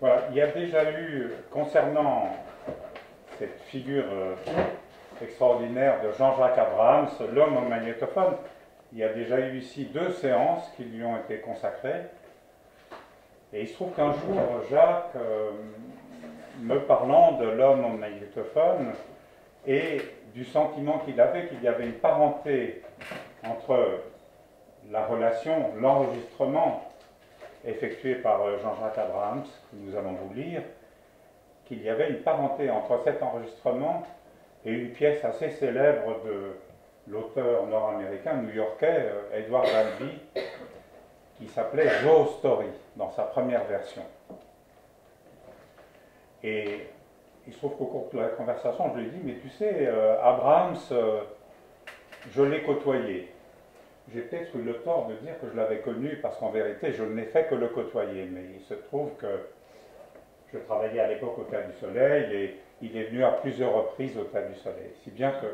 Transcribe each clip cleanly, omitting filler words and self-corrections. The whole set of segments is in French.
Voilà, il y a déjà eu, concernant cette figure extraordinaire de Jean-Jacques Abrahams, l'homme au magnétophone, il y a déjà eu ici 2 séances qui lui ont été consacrées. Et il se trouve qu'un jour, Jacques, me parlant de l'homme au magnétophone et du sentiment qu'il avait qu'il y avait une parenté entre la relation, l'enregistrement effectué par Jean-Jacques Abrahams, que nous allons vous lire, qu'il y avait une parenté entre cet enregistrement et une pièce assez célèbre de l'auteur nord-américain, new-yorkais, Edward Albee, qui s'appelait Zoo Story, dans sa première version. Et il se trouve qu'au cours de la conversation, je lui ai dit, mais tu sais, Abrahams, je l'ai côtoyé. J'ai peut-être eu le tort de dire que je l'avais connu, parce qu'en vérité, je n'ai fait que le côtoyer. Mais il se trouve que je travaillais à l'époque au Café du Soleil, et il est venu à plusieurs reprises au Café du Soleil. Si bien que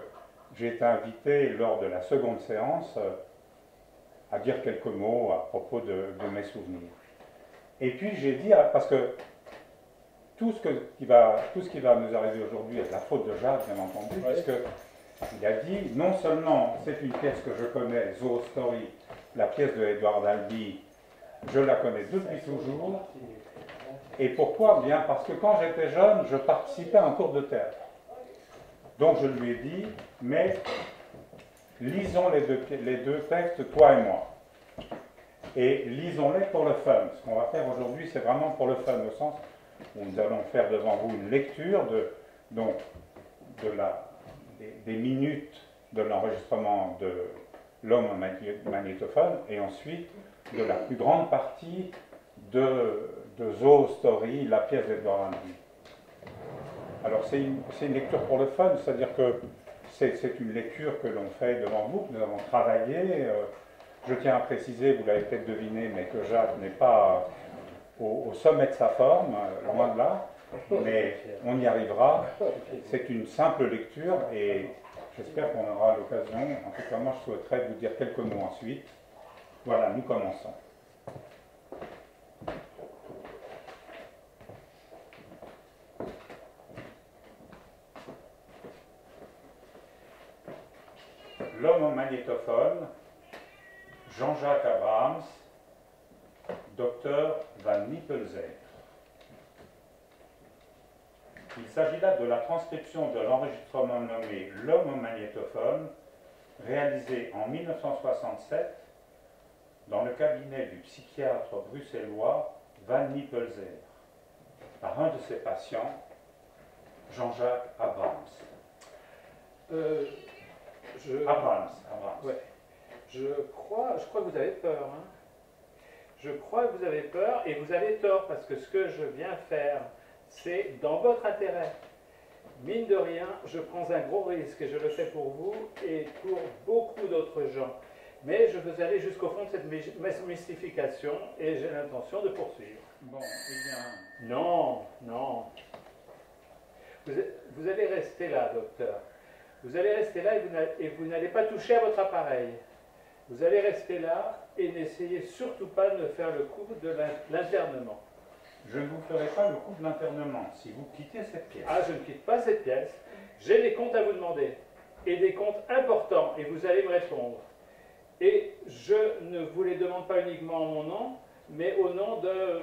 j'ai été invité, lors de la seconde séance, à dire quelques mots à propos de mes souvenirs. Et puis j'ai dit, parce que tout ce qui va nous arriver aujourd'hui est la faute de Jacques, bien entendu, parce qu'il a dit, non seulement c'est une pièce que je connais, Zoo Story, la pièce de Edward Albee, je la connais depuis toujours, et pourquoi? Bien parce que quand j'étais jeune, je participais à un cours de théâtre. Donc je lui ai dit, mais lisons les deux textes, toi et moi. Et lisons-les pour le fun. Ce qu'on va faire aujourd'hui, c'est vraiment pour le fun, au sens où nous allons faire devant vous une lecture des minutes de l'enregistrement de l'homme magnétophone et ensuite de la plus grande partie de Zoo Story, la pièce d'Edward Albee. Alors c'est une lecture pour le fun, c'est-à-dire que c'est une lecture que l'on fait devant vous, que nous avons travaillée. Je tiens à préciser, vous l'avez peut-être deviné, mais que Jacques n'est pas au sommet de sa forme, loin de là, mais on y arrivera. C'est une simple lecture et j'espère qu'on aura l'occasion. En tout cas, moi, je souhaiterais vous dire quelques mots ensuite. Voilà, nous commençons. L'homme au magnétophone, Jean-Jacques Abrahams, docteur Van Nypelseer. Il s'agit là de la transcription de l'enregistrement nommé L'homme au magnétophone, réalisé en 1967 dans le cabinet du psychiatre bruxellois Van Nypelseer, par un de ses patients, Jean-Jacques Abrahams. Abrahams. Ouais. Je crois que vous avez peur. Hein. Je crois que vous avez peur et vous avez tort parce que ce que je viens faire, c'est dans votre intérêt. Mine de rien, je prends un gros risque et je le fais pour vous et pour beaucoup d'autres gens. Mais je veux aller jusqu'au fond de cette mystification et j'ai l'intention de poursuivre. Bon, eh bien... Non. Vous allez rester là, docteur. Vous allez rester là et vous n'allez pas toucher à votre appareil. Vous allez rester là et n'essayez surtout pas de faire le coup de l'internement. Je ne vous ferai pas le coup de l'internement si vous quittez cette pièce. Ah, je ne quitte pas cette pièce. J'ai des comptes à vous demander et des comptes importants et vous allez me répondre. Et je ne vous les demande pas uniquement en mon nom, mais au nom de...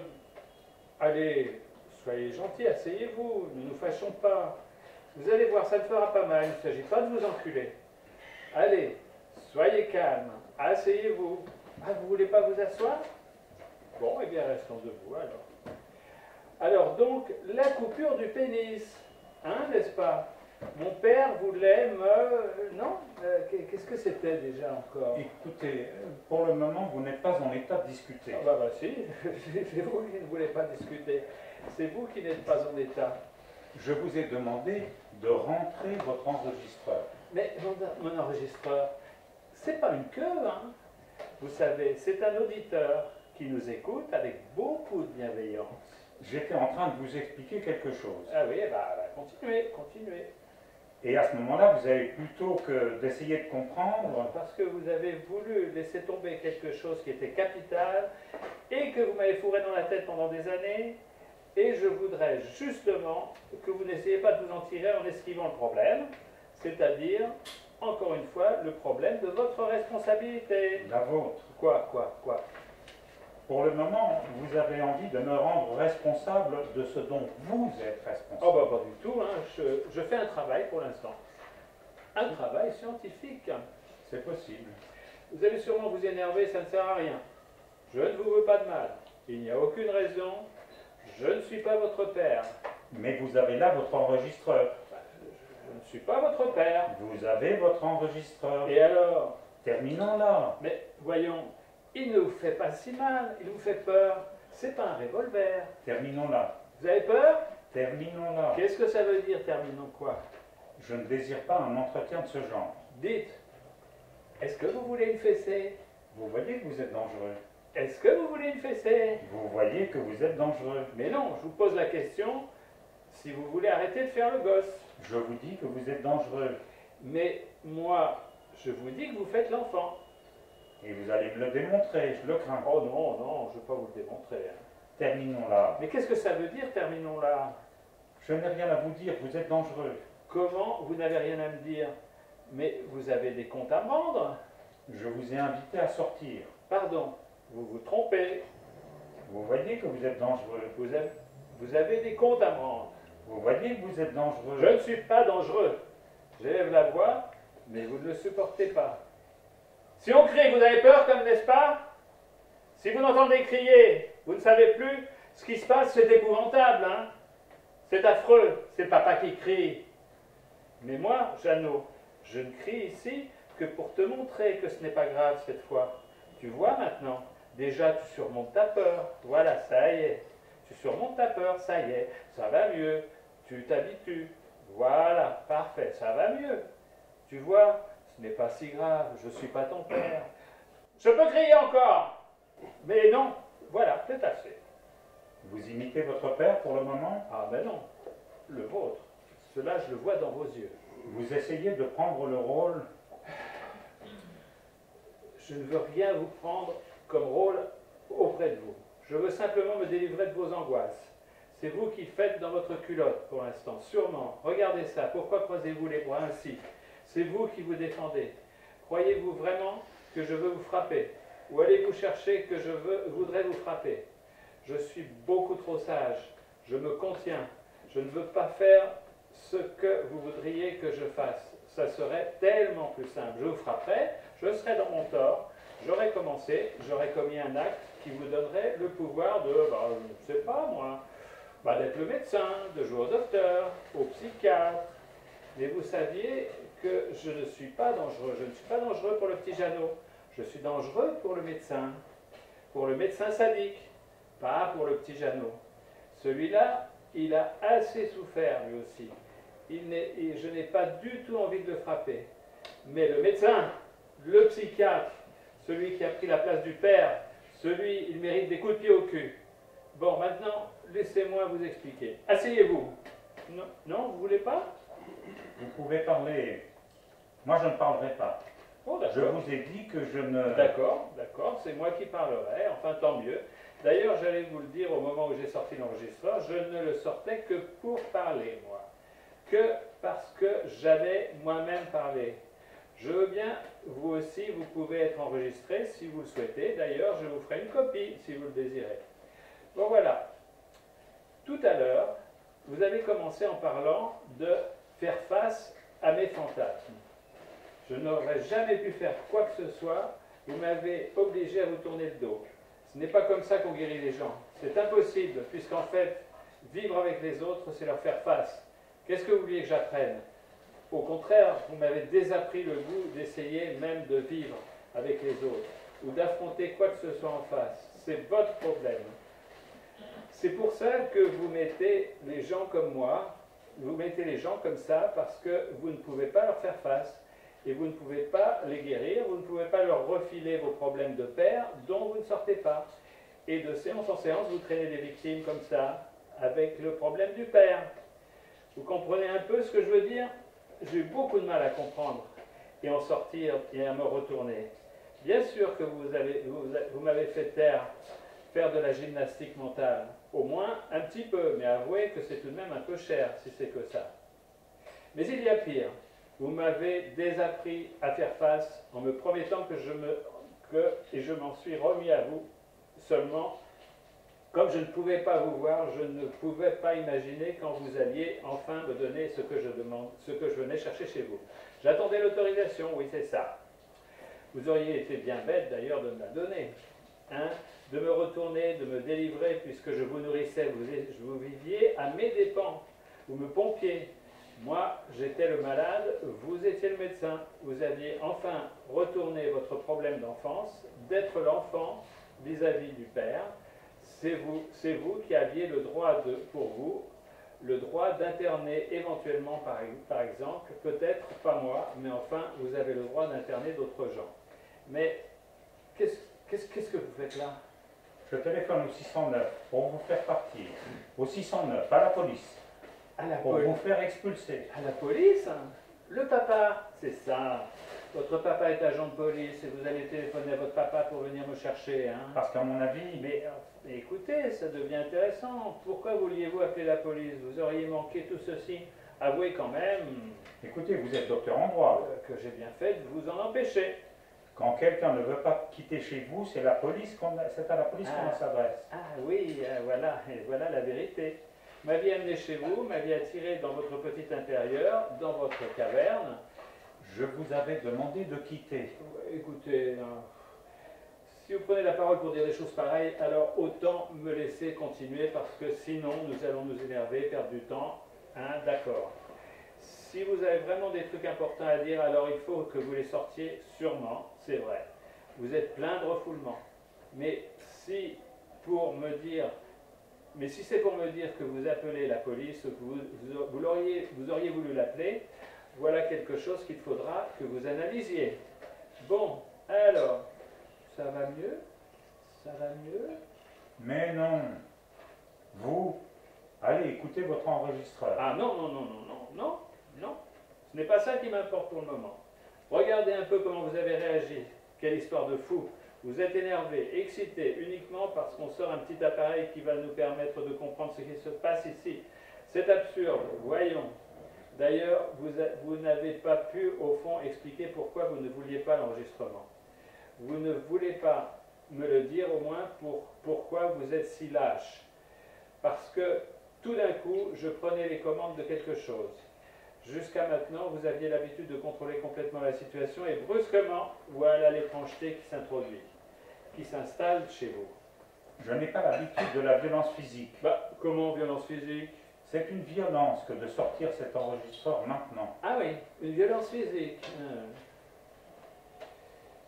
Allez, soyez gentils, asseyez-vous, ne nous fâchons pas. Vous allez voir, ça ne fera pas mal, il ne s'agit pas de vous enculer. Allez, soyez calme, asseyez-vous. Ah, vous ne voulez pas vous asseoir? Bon, eh bien, restons debout, alors. Alors, donc, la coupure du pénis, hein, n'est-ce pas? Mon père voulait me... Non? Qu'est-ce que c'était déjà encore? Écoutez, pour le moment, vous n'êtes pas en état de discuter. Ah, bah si, c'est vous qui ne voulez pas discuter. C'est vous qui n'êtes pas en état. Je vous ai demandé de rentrer votre enregistreur. Mais mon enregistreur, c'est pas une queue, hein. Vous savez, c'est un auditeur qui nous écoute avec beaucoup de bienveillance. J'étais en train de vous expliquer quelque chose. Ah oui, bah continuez. Et à ce moment-là, vous avez plutôt que d'essayer de comprendre... Parce que vous avez voulu laisser tomber quelque chose qui était capital et que vous m'avez fourré dans la tête pendant des années... et je voudrais justement que vous n'essayez pas de vous en tirer en esquivant le problème, c'est-à-dire, encore une fois, le problème de votre responsabilité. La vôtre. Quoi ? Pour le moment, vous avez envie de me rendre responsable de ce dont vous êtes responsable. Oh bah pas du tout, hein. Je fais un travail pour l'instant. Un travail scientifique. C'est possible. Vous allez sûrement vous énerver, ça ne sert à rien. Je ne vous veux pas de mal. Il n'y a aucune raison. Je ne suis pas votre père. Mais vous avez là votre enregistreur. Je ne suis pas votre père. Vous avez votre enregistreur. Et alors? Terminons là. Mais voyons, il ne vous fait pas si mal, il vous fait peur. C'est pas un revolver. Terminons là. Vous avez peur? Terminons là. Qu'est-ce que ça veut dire, terminons quoi? Je ne désire pas un entretien de ce genre. Dites, est-ce que vous voulez une fessée? Vous voyez que vous êtes dangereux. Est-ce que vous voulez une fessée? Vous voyez que vous êtes dangereux. Mais non, je vous pose la question, si vous voulez arrêter de faire le gosse. Je vous dis que vous êtes dangereux. Mais moi, je vous dis que vous faites l'enfant. Et vous allez me le démontrer, je le crains. Oh non, non, je ne vais pas vous le démontrer. Terminons là. Mais qu'est-ce que ça veut dire, terminons là? Je n'ai rien à vous dire, vous êtes dangereux. Comment vous n'avez rien à me dire? Mais vous avez des comptes à me rendre. Je vous ai invité à sortir. Pardon, vous vous trompez. Vous voyez que vous êtes dangereux. Vous avez des comptes à me rendre. Vous voyez que vous êtes dangereux. Je ne suis pas dangereux. J'élève la voix, mais vous ne le supportez pas. Si on crie, vous avez peur, comme n'est-ce pas? Si vous entendez crier, vous ne savez plus, ce qui se passe, c'est épouvantable, hein? C'est affreux, c'est papa qui crie. Mais moi, Jeannot, je ne crie ici que pour te montrer que ce n'est pas grave cette fois. Tu vois maintenant, déjà tu surmontes ta peur, voilà, ça y est. Tu surmontes ta peur, ça y est, ça va mieux, tu t'habitues, voilà, parfait, ça va mieux. Tu vois, ce n'est pas si grave, je ne suis pas ton père. Je peux crier encore, mais non, voilà, c'est assez. Vous imitez votre père pour le moment? Ah ben non, le vôtre, cela je le vois dans vos yeux. Vous essayez de prendre le rôle? Je ne veux rien vous prendre comme rôle auprès de vous. Je veux simplement me délivrer de vos angoisses. C'est vous qui faites dans votre culotte pour l'instant, sûrement. Regardez ça, pourquoi croisez-vous les bras ainsi? C'est vous qui vous défendez. Croyez-vous vraiment que je veux vous frapper? Ou allez-vous chercher que je voudrais vous frapper? Je suis beaucoup trop sage, je me contiens. Je ne veux pas faire ce que vous voudriez que je fasse. Ça serait tellement plus simple. Je vous frapperais, je serais dans mon tort, j'aurais commencé, j'aurais commis un acte qui vous donnerait le pouvoir de, je ne sais pas moi, d'être le médecin, de jouer au docteur, au psychiatre. Mais vous saviez que je ne suis pas dangereux. Je ne suis pas dangereux pour le petit Jeannot. Je suis dangereux pour le médecin sadique, pas pour le petit Jeannot. Celui-là, il a assez souffert lui aussi. Je n'ai pas du tout envie de le frapper. Mais le médecin, le psychiatre, celui qui a pris la place du père, celui, il mérite des coups de pied au cul. Bon, maintenant, laissez-moi vous expliquer. Asseyez-vous. Non, non, vous voulez pas? Vous pouvez parler. Moi, je ne parlerai pas. Oh, je vous ai dit que je ne... D'accord, d'accord, c'est moi qui parlerai. Enfin, tant mieux. D'ailleurs, j'allais vous le dire au moment où j'ai sorti l'enregistreur, je ne le sortais que pour parler, moi. Que parce que j'allais moi-même parler. Je veux bien, vous aussi, vous pouvez être enregistré si vous le souhaitez. D'ailleurs, je vous ferai une copie si vous le désirez. Bon, voilà. Tout à l'heure, vous avez commencé en parlant de faire face à mes fantasmes. Je n'aurais jamais pu faire quoi que ce soit. Vous m'avez obligé à vous tourner le dos. Ce n'est pas comme ça qu'on guérit les gens. C'est impossible, puisqu'en fait, vivre avec les autres, c'est leur faire face. Qu'est-ce que vous vouliez que j'apprenne? Au contraire, vous m'avez désappris le goût d'essayer même de vivre avec les autres ou d'affronter quoi que ce soit en face. C'est votre problème. C'est pour ça que vous mettez les gens comme moi, vous mettez les gens comme ça parce que vous ne pouvez pas leur faire face et vous ne pouvez pas les guérir, vous ne pouvez pas leur refiler vos problèmes de père dont vous ne sortez pas. Et de séance en séance, vous traînez des victimes comme ça avec le problème du père. Vous comprenez un peu ce que je veux dire? J'ai eu beaucoup de mal à comprendre et en sortir et à me retourner. Bien sûr que vous m'avez fait taire, faire de la gymnastique mentale. Au moins un petit peu, mais avouez que c'est tout de même un peu cher, si c'est que ça. Mais il y a pire. Vous m'avez désappris à faire face en me promettant que je m'en suis remis à vous. Seulement, comme je ne pouvais pas vous voir, je ne pouvais pas imaginer quand vous alliez enfin me donner ce que je venais chercher chez vous. J'attendais l'autorisation, oui c'est ça. Vous auriez été bien bête d'ailleurs de me la donner. Hein, de me retourner, de me délivrer, puisque je vous nourrissais, vous viviez à mes dépens, vous me pompiez. Moi, j'étais le malade, vous étiez le médecin. Vous aviez enfin retourné votre problème d'enfance, d'être l'enfant vis-à-vis du père. C'est vous qui aviez le droit de, pour vous, le droit d'interner éventuellement, par exemple, peut-être pas moi, mais enfin, vous avez le droit d'interner d'autres gens. Mais qu'est-ce que vous faites là? Je téléphone au 609 pour vous faire partir. Au 609, à la police. À la police. Pour vous faire expulser. À la police? Le papa, c'est ça. Votre papa est agent de police et vous allez téléphoner à votre papa pour venir me chercher. Hein. Parce qu'à mon avis... Mais écoutez, ça devient intéressant. Pourquoi vouliez-vous appeler la police? Vous auriez manqué tout ceci. Avouez quand même... Écoutez, vous êtes docteur en droit. Que j'ai bien fait de vous en empêcher. Quand quelqu'un ne veut pas quitter chez vous, c'est à la police qu'on s'adresse. Ah oui, voilà, et voilà la vérité. M'aviez amené chez vous, m'aviez attiré dans votre petit intérieur, dans votre caverne. Je vous avais demandé de quitter. Écoutez, si vous prenez la parole pour dire des choses pareilles, alors autant me laisser continuer, parce que sinon nous allons nous énerver, perdre du temps. Hein, d'accord. Si vous avez vraiment des trucs importants à dire, alors il faut que vous les sortiez sûrement, c'est vrai. Vous êtes plein de refoulement. Mais si c'est pour me dire que vous appelez la police, vous auriez voulu l'appeler, voilà quelque chose qu'il faudra que vous analysiez. Bon, alors, ça va mieux? Ça va mieux? Mais non. Vous, allez écouter votre enregistreur. Ah non, non, non, non, non, non, non. Ce n'est pas ça qui m'importe pour le moment. Regardez un peu comment vous avez réagi. Quelle histoire de fou! Vous êtes énervé, excité, uniquement parce qu'on sort un petit appareil qui va nous permettre de comprendre ce qui se passe ici. C'est absurde, voyons. D'ailleurs, vous n'avez pas pu, au fond, expliquer pourquoi vous ne vouliez pas l'enregistrement. Vous ne voulez pas me le dire, au moins, pourquoi vous êtes si lâche. Parce que, tout d'un coup, je prenais les commandes de quelque chose. Jusqu'à maintenant, vous aviez l'habitude de contrôler complètement la situation, et brusquement, voilà l'étrangeté qui s'introduit, qui s'installe chez vous. Je n'ai pas l'habitude de la violence physique. Bah, comment violence physique? C'est une violence que de sortir cet enregistreur maintenant. Ah oui, une violence physique.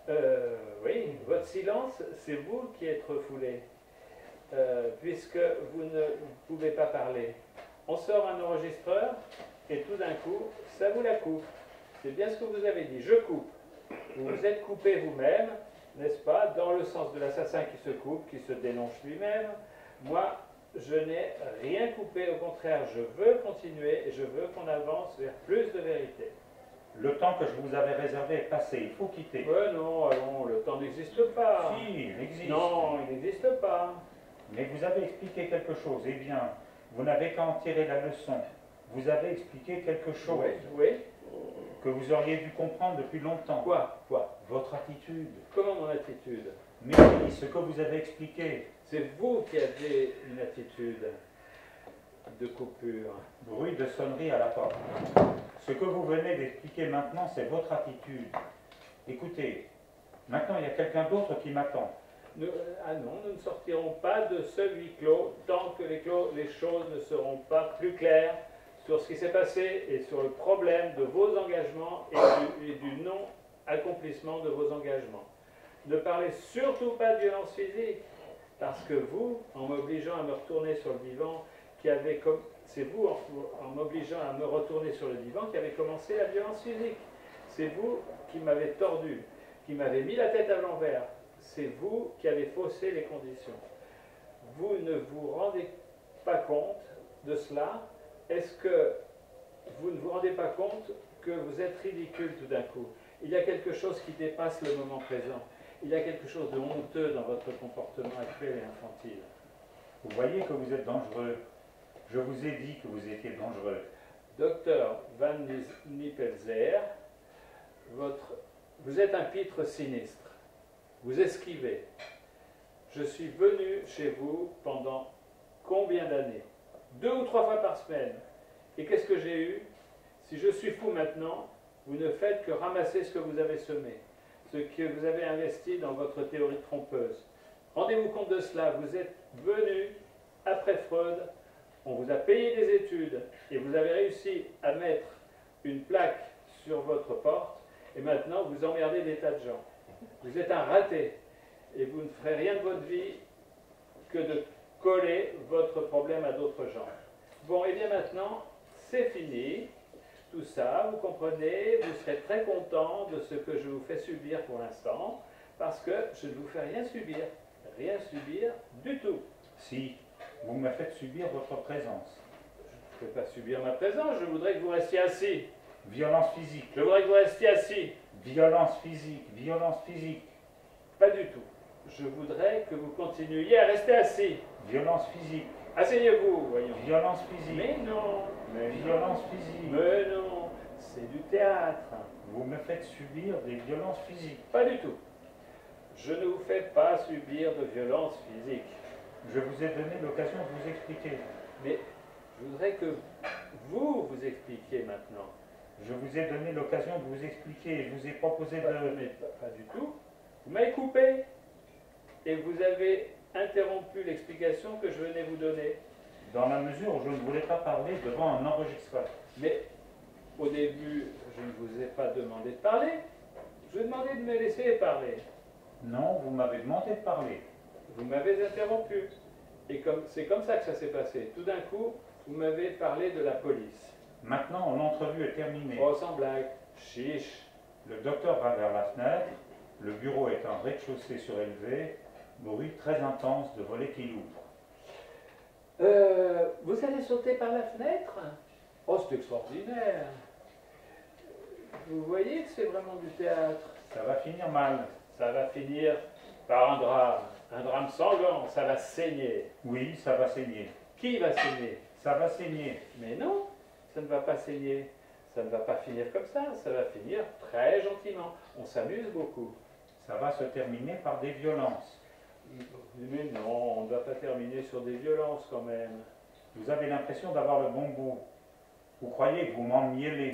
Oui, votre silence, c'est vous qui êtes refoulé, puisque vous ne pouvez pas parler. On sort un enregistreur, et tout d'un coup, ça vous la coupe. C'est bien ce que vous avez dit, je coupe. Vous vous êtes coupé vous-même, n'est-ce pas, dans le sens de l'assassin qui se coupe, qui se dénonce lui-même. Moi, je n'ai rien coupé, au contraire, je veux continuer et je veux qu'on avance vers plus de vérité. Le temps que je vous avais réservé est passé, il faut quitter. Non, allons, le temps n'existe pas. Si, il existe. Non, il n'existe pas. Mais vous avez expliqué quelque chose, eh bien, vous n'avez qu'à en tirer la leçon. Vous avez expliqué quelque chose que vous auriez dû comprendre depuis longtemps. Quoi? Votre attitude. Comment mon attitude? Mais oui, ce que vous avez expliqué. C'est vous qui avez une attitude de coupure. Bruit de sonnerie à la porte. Ce que vous venez d'expliquer maintenant, c'est votre attitude. Écoutez, maintenant il y a quelqu'un d'autre qui m'attend. Nous ne sortirons pas de ce huis clos tant que les choses ne seront pas plus claires sur ce qui s'est passé et sur le problème de vos engagements et du non-accomplissement de vos engagements. Ne parlez surtout pas de violence physique, parce que vous, en m'obligeant à me retourner sur le divan, qui avez commencé la violence physique. C'est vous qui m'avez tordu, qui m'avez mis la tête à l'envers. C'est vous qui avez faussé les conditions. Vous ne vous rendez pas compte de cela? Est-ce que vous ne vous rendez pas compte que vous êtes ridicule tout d'un coup? Il y a quelque chose qui dépasse le moment présent. Il y a quelque chose de honteux dans votre comportement actuel et infantile. Vous voyez que vous êtes dangereux. Je vous ai dit que vous étiez dangereux. Docteur Van Nypelseer, vous êtes un pitre sinistre. Vous esquivez. Je suis venu chez vous pendant combien d'années? 2 ou 3 fois par semaine. Et qu'est-ce que j'ai eu? Si je suis fou maintenant, vous ne faites que ramasser ce que vous avez semé, ce que vous avez investi dans votre théorie trompeuse. Rendez-vous compte de cela, vous êtes venu après Freud, on vous a payé des études et vous avez réussi à mettre une plaque sur votre porte et maintenant vous emmerdez des tas de gens. Vous êtes un raté et vous ne ferez rien de votre vie que de coller votre problème à d'autres gens. Bon, et bien maintenant, c'est fini. Tout ça, vous comprenez, vous serez très content de ce que je vous fais subir pour l'instant, parce que je ne vous fais rien subir du tout. Si, vous me faites subir votre présence. Je ne peux pas subir ma présence, je voudrais que vous restiez assis. Violence physique. Je voudrais que vous restiez assis. Violence physique, violence physique. Pas du tout. Je voudrais que vous continuiez à rester assis. Violence physique. Asseyez-vous, voyons. Violence physique. Mais non. Mais violence physique. Mais non, c'est du théâtre. Vous me faites subir des violences physiques. Pas du tout. Je ne vous fais pas subir de violences physiques. Je vous ai donné l'occasion de vous expliquer. Mais je voudrais que vous vous expliquiez maintenant. Je vous ai donné l'occasion de vous expliquer. Je vous ai proposé de... Mais pas du tout. Vous m'avez coupé. Et vous avez interrompu l'explication que je venais vous donner. Dans la mesure où je ne voulais pas parler devant un enregistreur. Mais au début, je ne vous ai pas demandé de parler. Je vous ai demandé de me laisser parler. Non, vous m'avez demandé de parler. Vous m'avez interrompu. Et c'est comme ça que ça s'est passé. Tout d'un coup, vous m'avez parlé de la police. Maintenant, l'entrevue est terminée. Oh, sans blague. Chiche. Le docteur va vers la fenêtre. Le bureau est un rez-de-chaussée surélevé. Bruit très intense de volets qui l'ouvrent. Vous allez sauter par la fenêtre? Oh, c'est extraordinaire. Vous voyez que c'est vraiment du théâtre. Ça va finir mal. Ça va finir par un drame sanglant. Ça va saigner. Oui, ça va saigner. Qui va saigner? Ça va saigner. Mais non, ça ne va pas saigner. Ça ne va pas finir comme ça. Ça va finir très gentiment. On s'amuse beaucoup. Ça va se terminer par des violences. Mais non, on ne va pas terminer sur des violences quand même. Vous avez l'impression d'avoir le bon goût. Vous croyez que vous m'emmiellez.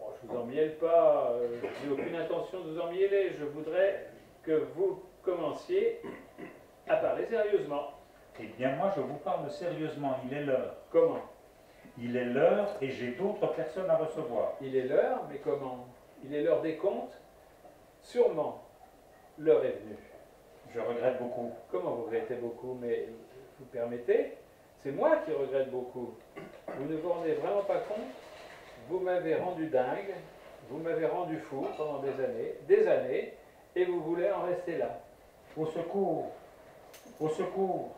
Oh, je ne vous emmielle pas. Je n'ai aucune intention de vous emmieller. Je voudrais que vous commenciez à parler sérieusement. Eh bien, moi, je vous parle sérieusement. Il est l'heure. Comment? Il est l'heure et j'ai d'autres personnes à recevoir. Il est l'heure, mais comment? Il est l'heure des comptes? Sûrement, l'heure est venue. Je regrette beaucoup. Comment vous regrettez beaucoup? Mais vous permettez? C'est moi qui regrette beaucoup. Vous ne vous rendez vraiment pas compte? Vous m'avez rendu dingue, vous m'avez rendu fou pendant des années, et vous voulez en rester là. Au secours! Au secours!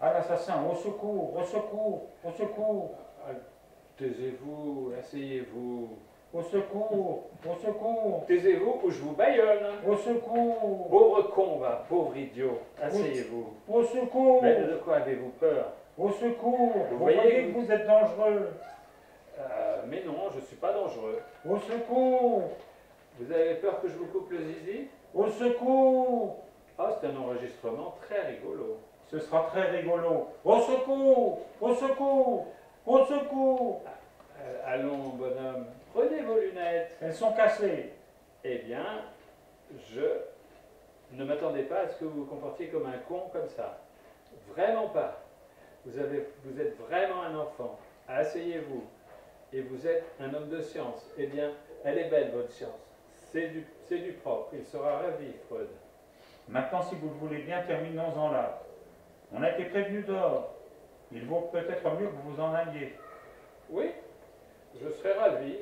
À l'assassin! Au secours! Au secours! Au secours! Taisez-vous, asseyez-vous. Au secours! Au secours! Taisez-vous ou je vous baillonne! Au secours! Pauvre con, va, pauvre idiot! Asseyez-vous! Au secours! Mais de quoi avez-vous peur? Au secours! Vous voyez que vous êtes dangereux! Mais non, je ne suis pas dangereux! Au secours! Vous avez peur que je vous coupe le zizi? Au secours! Ah, c'est un enregistrement très rigolo! Ce sera très rigolo! Au secours! Au secours! Au secours! Allons, bonhomme! Prenez vos lunettes. Elles sont cassées. Eh bien, je ne m'attendais pas à ce que vous vous comportiez comme un con comme ça. Vraiment pas. Vous êtes vraiment un enfant. Asseyez-vous. Et vous êtes un homme de science. Eh bien, elle est belle, votre science. C'est du propre. Il sera ravi, Freud. Maintenant, si vous le voulez bien, terminons-en là. On a été prévenu dehors. Il vaut peut-être mieux que vous vous en alliez. Oui. Je serais ravi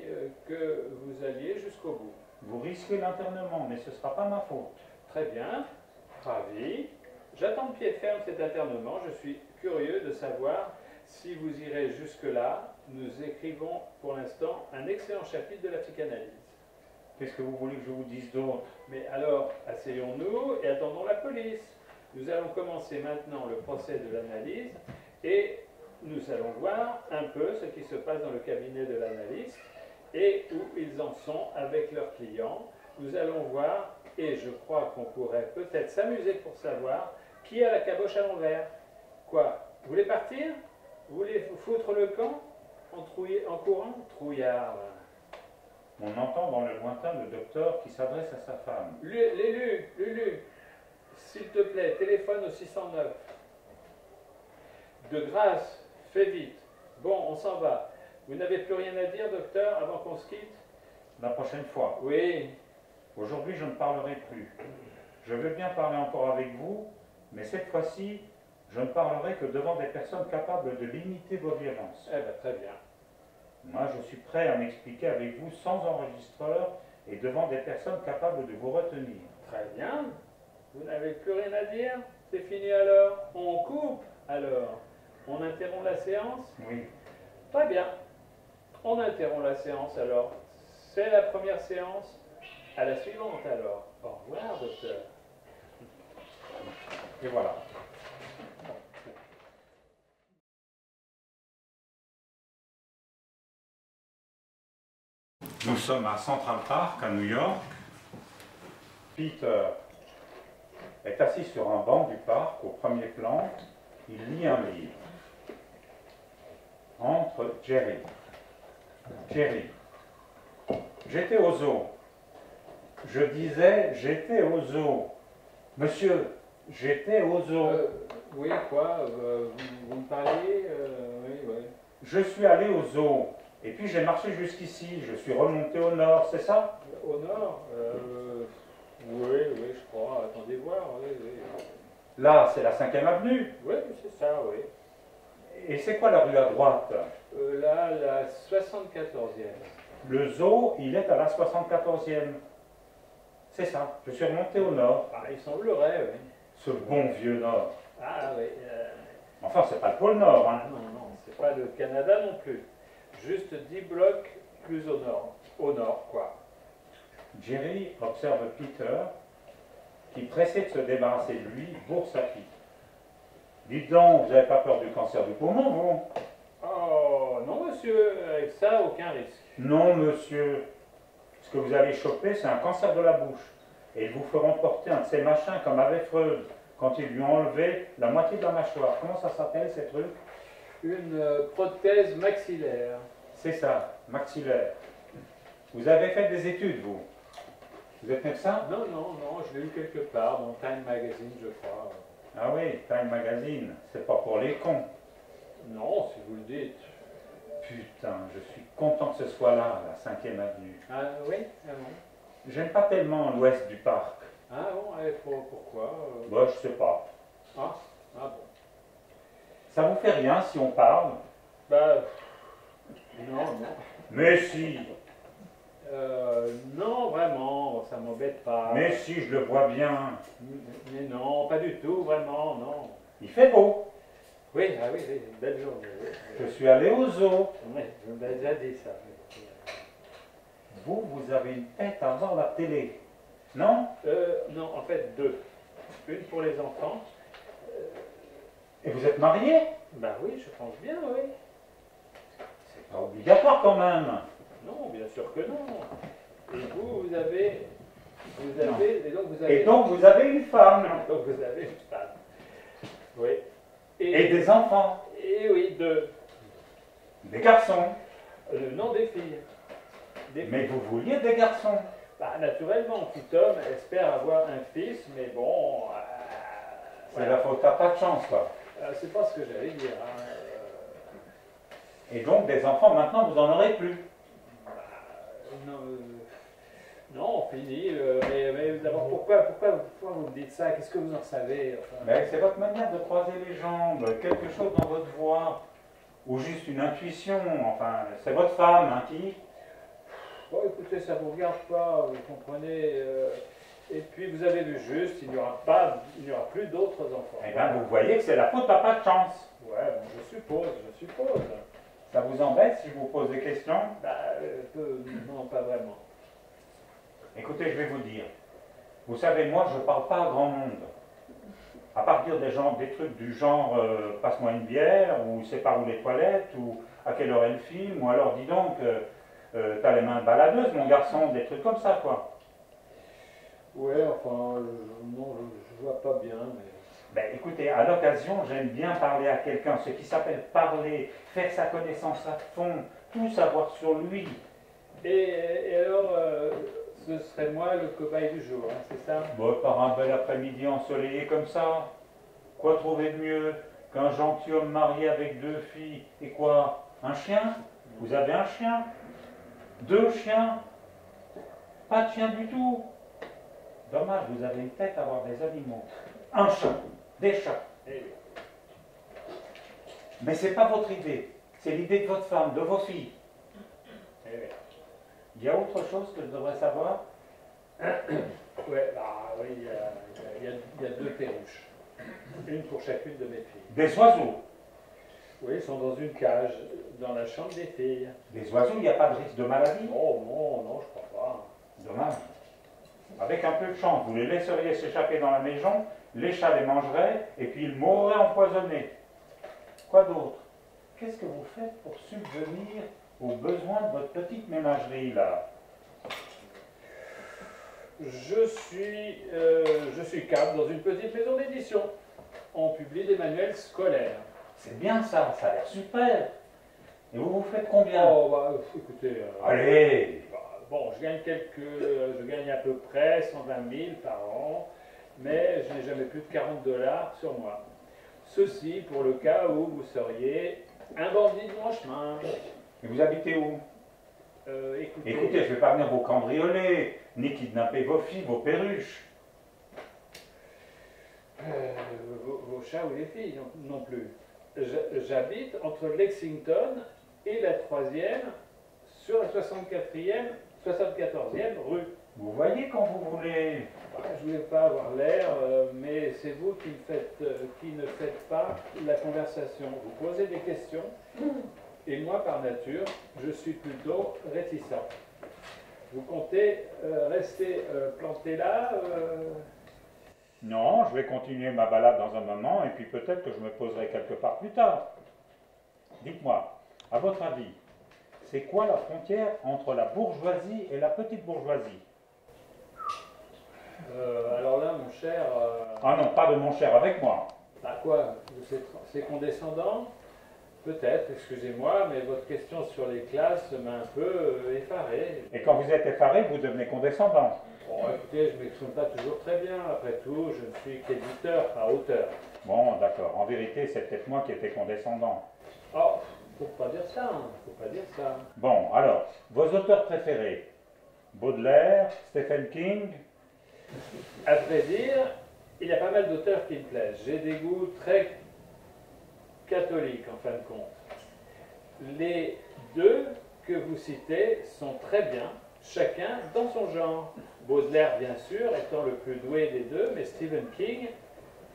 que vous alliez jusqu'au bout. Vous risquez l'internement, mais ce ne sera pas ma faute. Très bien, ravi. J'attends de pied ferme cet internement. Je suis curieux de savoir si vous irez jusque-là. Nous écrivons pour l'instant un excellent chapitre de la psychanalyse. Qu'est-ce que vous voulez que je vous dise d'autre? Mais alors, asseyons-nous et attendons la police. Nous allons commencer maintenant le procès de l'analyse et nous allons voir un peu ce qui se passe dans le cabinet de l'analyste et où ils en sont avec leurs clients. Nous allons voir, et je crois qu'on pourrait peut-être s'amuser pour savoir, qui a la caboche à l'envers. Quoi? Vous voulez partir? Vous voulez foutre le camp en courant? Trouillard. On entend dans le lointain le docteur qui s'adresse à sa femme. L'élu, Lulu, s'il te plaît, téléphone au 609. De grâce, fais vite. Bon, on s'en va. Vous n'avez plus rien à dire, docteur, avant qu'on se quitte? La prochaine fois. Oui. Aujourd'hui, je ne parlerai plus. Je veux bien parler encore avec vous, mais cette fois-ci, je ne parlerai que devant des personnes capables de limiter vos violences. Eh bien, très bien. Moi, je suis prêt à m'expliquer avec vous sans enregistreur et devant des personnes capables de vous retenir. Très bien. Vous n'avez plus rien à dire? C'est fini alors? On coupe alors? On interrompt la séance? Oui. Très bien. On interrompt la séance alors. C'est la première séance. À la suivante alors. Au revoir, docteur. Et voilà. Nous sommes à Central Park, à New York. Peter est assis sur un banc du parc, au premier plan. Il lit un livre. Entre Jerry. Jerry. J'étais au zoo. Je disais, j'étais au zoo. Monsieur, j'étais au zoo. Oui, quoi? Vous me parliez? Oui. Je suis allé au zoo. Et puis j'ai marché jusqu'ici, je suis remonté au nord, c'est ça? Au nord? Oui, je crois. Attendez voir, oui. Là, c'est la 5e avenue? Oui, c'est ça, oui. Et c'est quoi la rue à droite? Là, la 74e. Le zoo, il est à la 74e. C'est ça, je suis remonté au nord. Ah, il semblerait, oui. Ce bon vieux nord. Ah, oui. Enfin, c'est pas le pôle nord, hein? Non, c'est pas le Canada non plus. Juste 10 blocs plus au nord. Au nord, quoi. Jerry observe Peter, qui, pressé de se débarrasser de lui, bourse à pipe. Dites donc, vous n'avez pas peur du cancer du poumon, vous? Oh, non, monsieur, avec ça, aucun risque. Non, monsieur. Ce que vous allez choper, c'est un cancer de la bouche. Et ils vous feront porter un de ces machins comme avec Freud, quand ils lui ont enlevé la moitié de la mâchoire. Comment ça s'appelle, ces trucs? Une prothèse maxillaire. C'est ça, maxillaire. Vous avez fait des études, vous? Vous êtes médecin? Non, je l'ai eu quelque part, dans Time Magazine, je crois. Ah oui, Time Magazine, c'est pas pour les cons. Non, si vous le dites. Putain, je suis content que ce soit là, la 5e avenue. Ah oui? Ah bon? J'aime pas tellement l'ouest du parc. Ah bon? Pourquoi? Bah, je sais pas. Ah bon. Ça vous fait rien si on parle? Bah, non. Mais si. Non, vraiment, ça m'embête pas. Mais si, je le vois bien. Mais non, pas du tout, vraiment, non. Il fait beau. Oui, ah oui, une belle journée. Je suis allé au zoo. Oui, je vous l'ai déjà dit ça. Vous avez une tête à voir la télé, non? Non, en fait, deux. Une pour les enfants. Et vous êtes marié? Ben oui, je pense bien, oui. C'est pas obligatoire quand même. Non, bien sûr que non. Et vous avez une femme. Donc vous avez une femme. Oui. Et des enfants. Et oui, deux. Des garçons. Non, des filles. Mais vous vouliez des garçons? Bah, naturellement, petit homme espère avoir un fils, mais bon. C'est la faute, t'as pas de chance, quoi. C'est pas ce que j'allais dire. Hein. Et donc, des enfants, maintenant, vous n'en aurez plus? Non, on finit. Mais d'abord, pourquoi vous me dites ça? Qu'est-ce que vous en savez? Enfin, c'est votre manière de croiser les jambes, quelque chose dans votre voix, ou juste une intuition. Enfin, c'est votre femme, hein, qui... Bon, écoutez, ça ne vous regarde pas, vous comprenez. Et puis, vous avez vu juste, il n'y aura plus d'autres enfants. Eh bien, vous voyez que c'est la faute à pas de chance. Ouais, bon, je suppose. Ça vous embête si je vous pose des questions? Bah, non, pas vraiment. Écoutez, je vais vous dire. Vous savez, moi, je ne parle pas à grand monde. À à partir des, trucs du genre « passe-moi une bière » ou « c'est par où les toilettes » ou « à quelle heure est le film » ou alors « dis donc, t'as les mains baladeuses, mon garçon », des trucs comme ça, quoi. Ouais, enfin, non, je vois pas bien, mais... Ben, écoutez, à l'occasion, j'aime bien parler à quelqu'un, ce qui s'appelle parler, faire sa connaissance à fond, tout savoir sur lui. Et alors, ce serait moi le cobaye du jour, hein, c'est ça? Bon, par un bel après-midi ensoleillé comme ça, quoi trouver de mieux qu'un gentilhomme marié avec 2 filles? Et quoi? Un chien? Vous avez un chien? 2 chiens? Pas de chien du tout? Dommage, vous avez une tête à avoir des animaux. Un chat, des chats. Mais c'est pas votre idée, c'est l'idée de votre femme, de vos filles. Il y a autre chose que je devrais savoir? Ouais, bah, oui, il y a 2 perruches. Une pour chacune de mes filles. Des oiseaux? Oui, ils sont dans une cage, dans la chambre des filles. Des oiseaux, il n'y a pas de risque de maladie? Oh non, non, je crois pas. Dommage. Avec un peu de chance, vous les laisseriez s'échapper dans la maison, les chats les mangeraient, et puis ils mourraient empoisonnés. Quoi d'autre? Qu'est-ce que vous faites pour subvenir aux besoins de votre petite ménagerie, là? Je suis cadre dans une petite maison d'édition. On publie des manuels scolaires. C'est bien ça, ça a l'air super. Et vous vous faites combien? Oh, bah, écoutez... Allez! Bon, je gagne à peu près 120 000 par an, mais je n'ai jamais plus de 40 $ sur moi. Ceci pour le cas où vous seriez un bandit de mon chemin. Et vous habitez où? Écoutez, je ne vais pas venir vous cambrioler, ni kidnapper vos filles, vos perruches. Vos chats ou les filles non plus. J'habite entre Lexington et la 3e, sur la 74e rue. Vous voyez quand vous voulez. Bah, je ne voulais pas avoir l'air, mais c'est vous qui ne faites pas la conversation. Vous posez des questions, et moi, par nature, je suis plutôt réticent. Vous comptez rester planté là Non, je vais continuer ma balade dans un moment, et puis peut-être que je me poserai quelque part plus tard. Dites-moi, à votre avis, c'est quoi la frontière entre la bourgeoisie et la petite bourgeoisie? Alors là, mon cher... Ah non, pas de mon cher, avec moi. Bah quoi? C'est condescendant? Peut-être, excusez-moi, mais votre question sur les classes m'a un peu effaré. Et quand vous êtes effaré, vous devenez condescendant. Bon, écoutez, je ne m'exprime pas toujours très bien. Après tout, je ne suis qu'éditeur, pas auteur. Bon, d'accord. En vérité, c'est peut-être moi qui étais condescendant. Oh. Faut pas dire ça, hein. Faut pas dire ça. Bon, alors, vos auteurs préférés? Baudelaire, Stephen King? À vrai dire, il y a pas mal d'auteurs qui me plaisent. J'ai des goûts très catholiques, en fin de compte. Les 2 que vous citez sont très bien, chacun dans son genre. Baudelaire, bien sûr, étant le plus doué des 2, mais Stephen King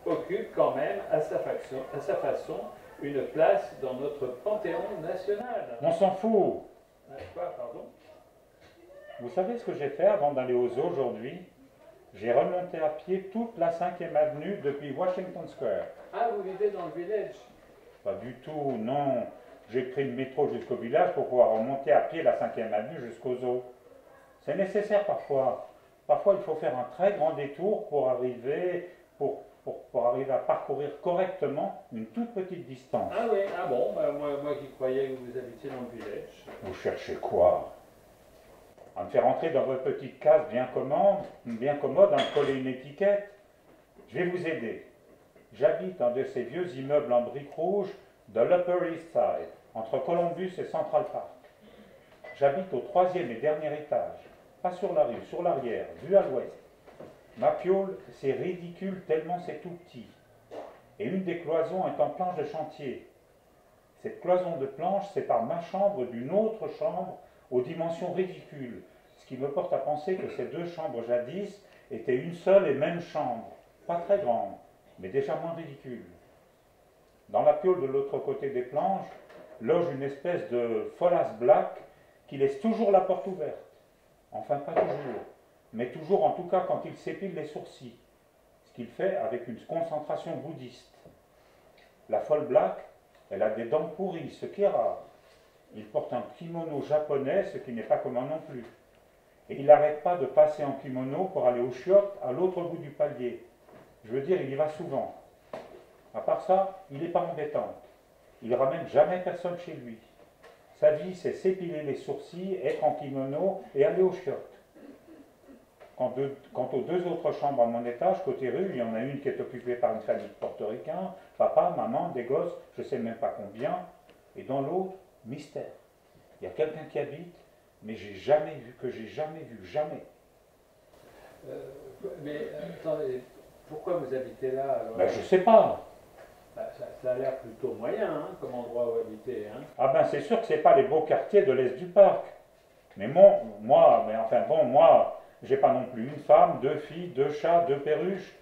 occupe quand même, à sa façon, une place dans notre panthéon national. On s'en fout. Quoi, pardon? Vous savez ce que j'ai fait avant d'aller aux eaux aujourd'hui? J'ai remonté à pied toute la 5e avenue depuis Washington Square. Ah, vous vivez dans le village? Pas du tout, non. J'ai pris le métro jusqu'au village pour pouvoir remonter à pied la 5e avenue jusqu'aux eaux. C'est nécessaire parfois. Parfois, il faut faire un très grand détour pour arriver... Pour arriver à parcourir correctement une toute petite distance. Ah oui, ah bon, bah moi qui croyais que vous habitiez dans le village. Vous cherchez quoi? À me faire rentrer dans votre petite case bien commode, à me coller une étiquette? Je vais vous aider. J'habite un de ces vieux immeubles en briques rouges de l'Upper East Side, entre Columbus et Central Park. J'habite au 3e et dernier étage, pas sur la rue, sur l'arrière, vue à l'ouest. Ma piole, c'est ridicule tellement c'est tout petit. Et une des cloisons est en planche de chantier. Cette cloison de planche sépare ma chambre d'une autre chambre aux dimensions ridicules, ce qui me porte à penser que ces 2 chambres jadis étaient une seule et même chambre, pas très grande, mais déjà moins ridicule. Dans la piole de l'autre côté des planches, loge une espèce de folasse black qui laisse toujours la porte ouverte. Enfin, pas toujours. Mais toujours en tout cas quand il s'épile les sourcils, ce qu'il fait avec une concentration bouddhiste. La folle black, elle a des dents pourries, ce qui est rare. Il porte un kimono japonais, ce qui n'est pas commun non plus. Et il n'arrête pas de passer en kimono pour aller aux chiottes à l'autre bout du palier. Je veux dire, il y va souvent. À part ça, il n'est pas en détente. Il ne ramène jamais personne chez lui. Sa vie, c'est s'épiler les sourcils, être en kimono et aller aux chiottes. Quant aux deux autres chambres à mon étage, côté rue, il y en a une qui est occupée par une famille de portoricains, papa, maman, des gosses, je ne sais même pas combien, et dans l'autre, mystère. Il y a quelqu'un qui habite, mais j'ai jamais vu. Mais attendez, pourquoi vous habitez là alors? Ben, je ne sais pas. Ça a l'air plutôt moyen, hein, comme endroit où habiter. Hein. Ah ben c'est sûr que ce n'est pas les beaux quartiers de l'est du parc. Mais moi, j'ai pas non plus une femme, deux filles, deux chats, deux perruches.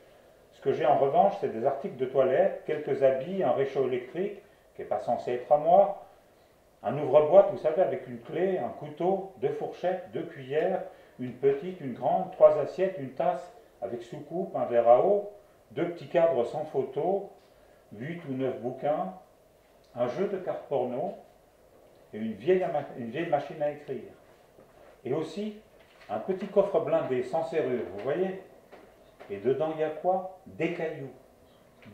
Ce que j'ai en revanche, c'est des articles de toilette, quelques habits, un réchaud électrique, qui n'est pas censé être à moi, un ouvre-boîte, vous savez, avec une clé, un couteau, deux fourchettes, deux cuillères, une petite, une grande, trois assiettes, une tasse, avec soucoupe, un verre à eau, deux petits cadres sans photo, 8 ou 9 bouquins, un jeu de cartes porno et une vieille machine à écrire. Et aussi, un petit coffre blindé sans serrure, vous voyez? Et dedans, il y a quoi? Des cailloux,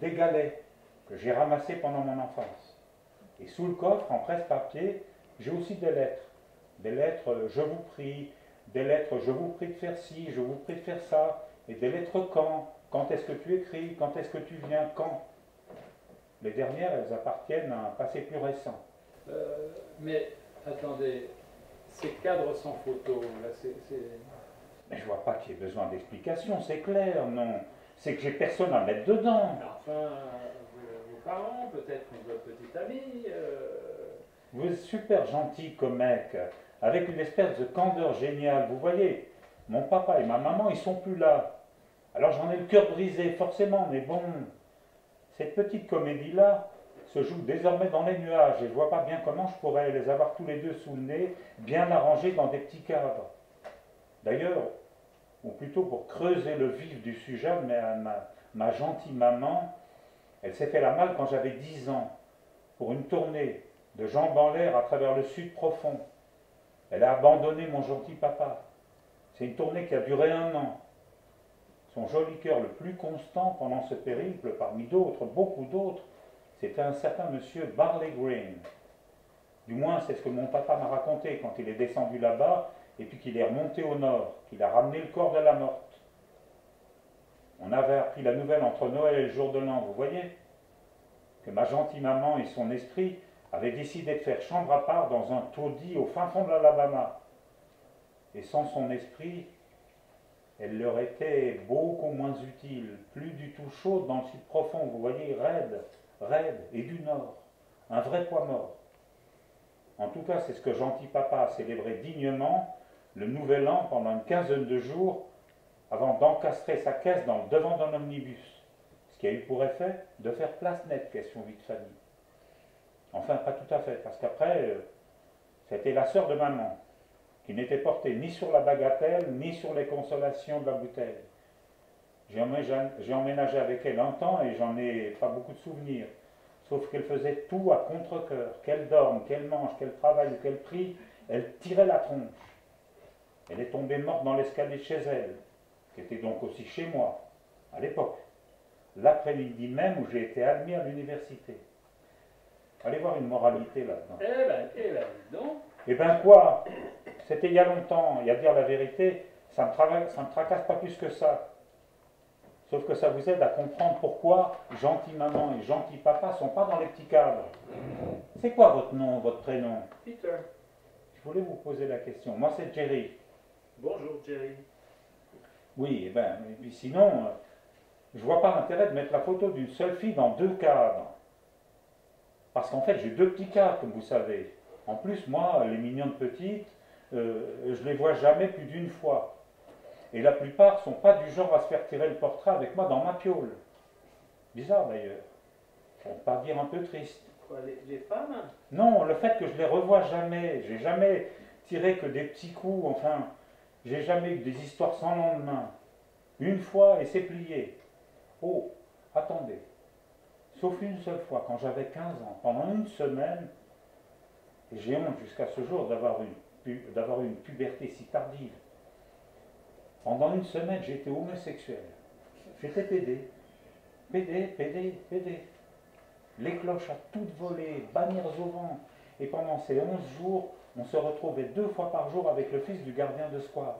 des galets que j'ai ramassés pendant mon enfance. Et sous le coffre, en presse-papier, j'ai aussi des lettres. Des lettres « je vous prie », des lettres « je vous prie de faire ci »,« je vous prie de faire ça », et des lettres « quand »,« quand est-ce que tu écris », »,« quand est-ce que tu viens », »,« quand ». Les dernières, elles appartiennent à un passé plus récent. Mais, attendez, ces cadres sans photo, là, mais je vois pas qu'il y ait besoin d'explication, c'est clair, non. C'est que j'ai personne à mettre dedans. Mais enfin, vos parents, peut-être votre petite amie... Vous êtes super gentil comme mec, avec une espèce de candeur géniale, vous voyez. Mon papa et ma maman, ils sont plus là. Alors j'en ai le cœur brisé, forcément, mais bon... Cette petite comédie-là se joue désormais dans les nuages et je ne vois pas bien comment je pourrais les avoir tous les deux sous le nez, bien arrangés dans des petits cadres. D'ailleurs, ou plutôt pour creuser le vif du sujet, mais ma gentille maman, elle s'est fait la malle quand j'avais 10 ans, pour une tournée de jambes en l'air à travers le sud profond. Elle a abandonné mon gentil papa. C'est une tournée qui a duré 1 an. Son joli cœur le plus constant pendant ce périple, parmi d'autres, beaucoup d'autres, c'était un certain monsieur Barley Green. Du moins, c'est ce que mon papa m'a raconté quand il est descendu là-bas et puis qu'il est remonté au nord, qu'il a ramené le corps de la morte. On avait appris la nouvelle entre Noël et le jour de l'an, vous voyez, que ma gentille maman et son esprit avaient décidé de faire chambre à part dans un taudis au fin fond de l'Alabama. Et sans son esprit... Elle leur était beaucoup moins utile, plus du tout chaude dans le sud profond, vous voyez, raide, et du nord, un vrai poids mort. En tout cas, c'est ce que gentil papa a célébré dignement le nouvel an pendant une quinzaine de jours avant d'encastrer sa caisse dans le devant d'un omnibus, ce qui a eu pour effet de faire place nette, question vie de famille. Enfin, pas tout à fait, parce qu'après, c'était la sœur de maman. Il n'était porté ni sur la bagatelle, ni sur les consolations de la bouteille. J'ai emménagé avec elle un temps et j'en ai pas beaucoup de souvenirs. Sauf qu'elle faisait tout à contre-cœur. Qu'elle dorme, qu'elle mange, qu'elle travaille ou qu'elle prie, elle tirait la tronche. Elle est tombée morte dans l'escalier de chez elle, qui était donc aussi chez moi, à l'époque. L'après-midi même où j'ai été admis à l'université. Allez voir une moralité là-dedans. Eh ben, dis donc. Eh ben quoi? C'était il y a longtemps, et à dire la vérité, ça me tracasse pas plus que ça. Sauf que ça vous aide à comprendre pourquoi gentil maman et gentil papa sont pas dans les petits cadres. C'est quoi votre nom, votre prénom? Peter. Je voulais vous poser la question. Moi, c'est Jerry. Bonjour, Jerry. Oui, eh ben, et puis sinon, je vois pas l'intérêt de mettre la photo d'une seule fille dans 2 cadres. Parce qu'en fait, j'ai 2 petits cadres, comme vous savez. En plus, moi, les mignonnes petites... je les vois jamais plus d'une fois. Et la plupart sont pas du genre à se faire tirer le portrait avec moi dans ma piaule. Bizarre d'ailleurs. Pour ne pas dire un peu triste. Quoi, les femmes? Non, le fait que je les revois jamais. J'ai jamais tiré que des petits coups, enfin. J'ai jamais eu des histoires sans lendemain. Une fois et c'est plié. Oh, attendez, sauf une seule fois, quand j'avais 15 ans, pendant une semaine, et j'ai honte jusqu'à ce jour d'avoir une puberté si tardive, pendant une semaine, j'étais homosexuel. J'étais pédé. Pédé. Les cloches à toutes volées, bannières au vent. Et pendant ces 11 jours, on se retrouvait 2 fois par jour avec le fils du gardien de square.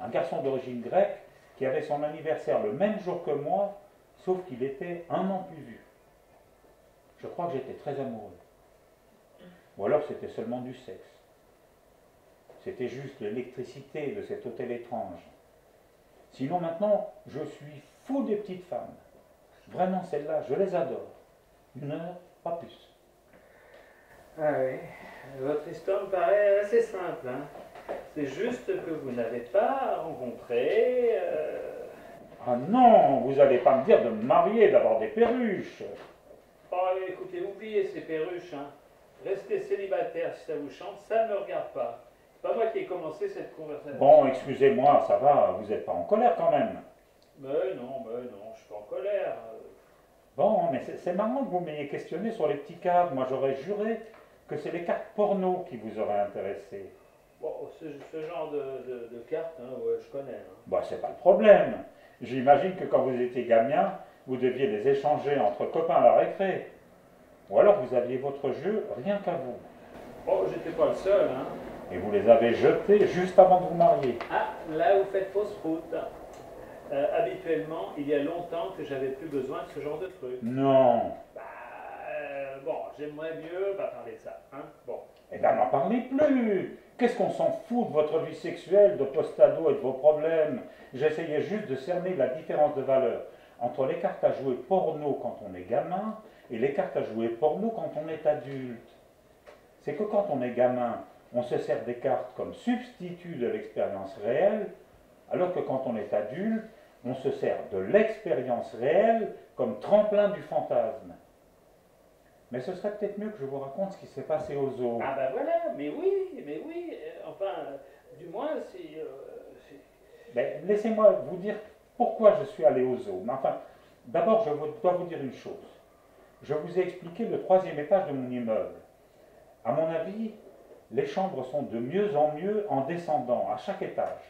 Un garçon d'origine grecque qui avait son anniversaire le même jour que moi, sauf qu'il était 1 an plus vieux. Je crois que j'étais très amoureux. Ou alors c'était seulement du sexe. C'était juste l'électricité de cet hôtel étrange. Sinon maintenant, je suis fou des petites femmes. Vraiment celles-là, je les adore. 1 heure, pas plus. Ah oui, votre histoire me paraît assez simple. Hein. C'est juste que vous n'avez pas rencontré... Ah non, vous n'allez pas me dire de me marier, d'avoir des perruches. Oh, écoutez, oubliez ces perruches. Hein. Restez célibataire si ça vous chante, ça ne me regarde pas. C'est pas moi qui ai commencé cette conversation. Bon, excusez-moi, ça va, vous n'êtes pas en colère quand même. Mais non, je suis pas en colère. Bon, mais c'est marrant que vous m'ayez questionné sur les petits cartes. Moi, j'aurais juré que c'est les cartes porno qui vous auraient intéressé. Bon, ce genre de cartes, hein, ouais, je connais. Hein. Bah, c'est pas le problème. J'imagine que quand vous étiez gamin, vous deviez les échanger entre copains à la récré. Ou alors vous aviez votre jeu rien qu'à vous. Oh, j'étais pas le seul, hein. Et vous les avez jetés juste avant de vous marier. Ah, là, vous faites fausse route. Habituellement, il y a longtemps que j'avais plus besoin de ce genre de truc. Non. Bah, bon, j'aimerais mieux pas parler de ça, hein. Bon. Eh ben, n'en parlez plus. Qu'est-ce qu'on s'en fout de votre vie sexuelle, de postado et de vos problèmes? J'essayais juste de cerner la différence de valeur entre les cartes à jouer porno quand on est gamin et les cartes à jouer porno quand on est adulte. C'est que quand on est gamin, on se sert des cartes comme substitut de l'expérience réelle, alors que quand on est adulte, on se sert de l'expérience réelle comme tremplin du fantasme. Mais ce serait peut-être mieux que je vous raconte ce qui s'est passé au zoo. Ah ben voilà, mais oui, enfin, du moins si... Ben, laissez-moi vous dire pourquoi je suis allé au zoo. Mais enfin, d'abord je dois vous dire une chose. Je vous ai expliqué le 3e étage de mon immeuble. À mon avis, les chambres sont de mieux en mieux en descendant, à chaque étage.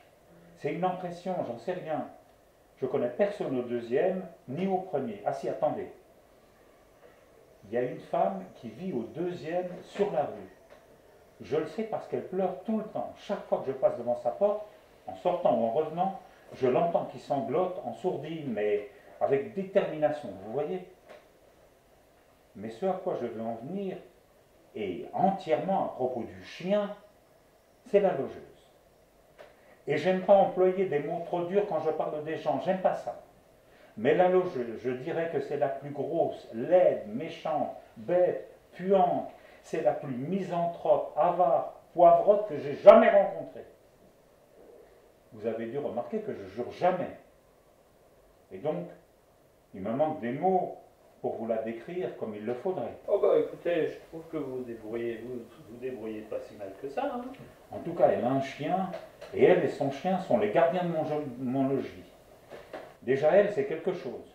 C'est une impression, j'en sais rien. Je ne connais personne au 2e, ni au 1er. Ah si, attendez. Il y a une femme qui vit au 2e, sur la rue. Je le sais parce qu'elle pleure tout le temps. Chaque fois que je passe devant sa porte, en sortant ou en revenant, je l'entends qui sanglote en sourdine, mais avec détermination, vous voyez. Mais ce à quoi je veux en venir... et entièrement à propos du chien, c'est la logeuse. Et j'aime pas employer des mots trop durs quand je parle des gens, j'aime pas ça. Mais la logeuse, je dirais que c'est la plus grosse, laide, méchante, bête, puante, c'est la plus misanthrope, avare, poivrotte que j'ai jamais rencontrée. Vous avez dû remarquer que je jure jamais. Et donc, il me manque des mots pour vous la décrire comme il le faudrait. Oh bah écoutez, je trouve que vous débrouillez pas si mal que ça. Hein. En tout cas, elle a un chien, et elle et son chien sont les gardiens de mon logis. Déjà elle, c'est quelque chose.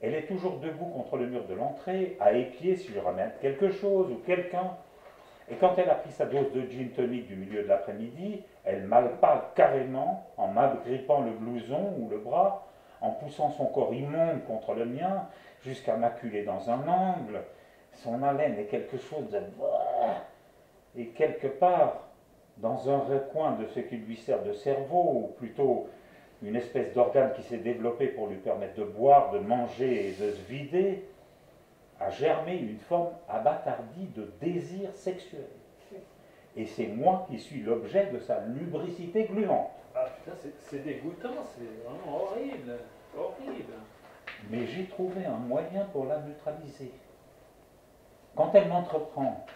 Elle est toujours debout contre le mur de l'entrée, à épier si je ramène quelque chose ou quelqu'un. Et quand elle a pris sa dose de gin tonic du milieu de l'après-midi, elle m'alpale carrément en m'agrippant le blouson ou le bras, en poussant son corps immonde contre le mien, jusqu'à m'acculer dans un angle. Son haleine est quelque chose de... Et quelque part, dans un recoin de ce qui lui sert de cerveau, ou plutôt une espèce d'organe qui s'est développé pour lui permettre de boire, de manger et de se vider, a germé une forme abattardie de désir sexuel. Et c'est moi qui suis l'objet de sa lubricité gluante. Ah putain, c'est dégoûtant, c'est vraiment horrible, horrible. Mais j'ai trouvé un moyen pour la neutraliser. Quand elle m'entreprend,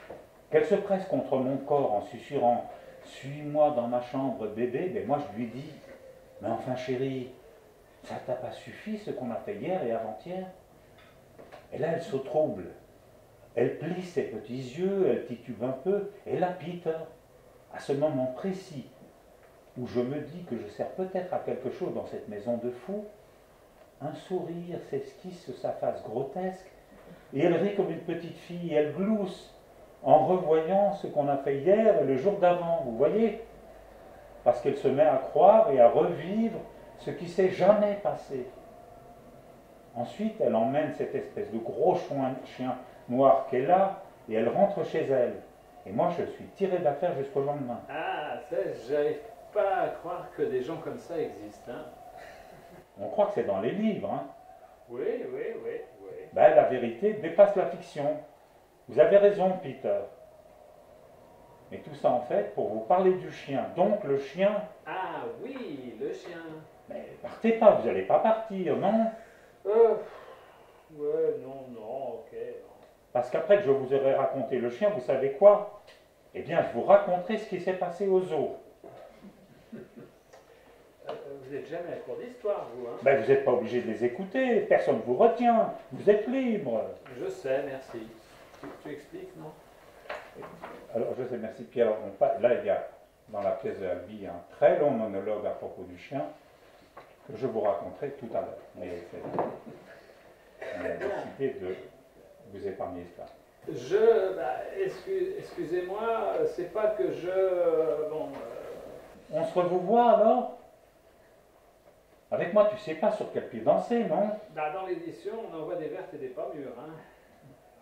qu'elle se presse contre mon corps en susurrant « Suis-moi dans ma chambre, bébé », mais moi je lui dis « Mais enfin chérie, ça t'a pas suffi ce qu'on a fait hier et avant-hier ?» Et là elle se trouble, elle plie ses petits yeux, elle titube un peu, et là Peter, à ce moment précis où je me dis que je sers peut-être à quelque chose dans cette maison de fous, Un sourire s'esquisse sur sa face grotesque, et elle rit comme une petite fille, elle glousse en revoyant ce qu'on a fait hier et le jour d'avant, vous voyez? Parce qu'elle se met à croire et à revivre ce qui s'est jamais passé. Ensuite, elle emmène cette espèce de gros chien noir qu'elle a, et elle rentre chez elle. Et moi, je suis tiré d'affaire jusqu'au lendemain. Ah, ça, j'arrive pas à croire que des gens comme ça existent, hein. On croit que c'est dans les livres, hein. Oui. Ben, la vérité dépasse la fiction. Vous avez raison, Peter. Mais tout ça, en fait, pour vous parler du chien. Donc, le chien... Ah oui, le chien. Mais partez pas, vous n'allez pas partir, non? Ouais, non, ok. Parce qu'après que je vous aurai raconté le chien, vous savez quoi? Eh bien, je vous raconterai ce qui s'est passé au zoo. Vous n'êtes jamais à court d'histoire, vous, hein? Ben, vous n'êtes pas obligé de les écouter, personne ne vous retient, vous êtes libre. Je sais, merci. Tu expliques, non? Alors, je sais, merci. Puis alors, là, il y a, dans la pièce de Albee, un très long monologue à propos du chien, que je vous raconterai tout à l'heure. Mais on a décidé de vous épargner ça. Excusez-moi, c'est pas que je... Bon... On se revoit, alors? Avec moi, tu sais pas sur quel pied danser, non? Bah, dans l'édition, on envoie des vertes et des pas mûres, hein.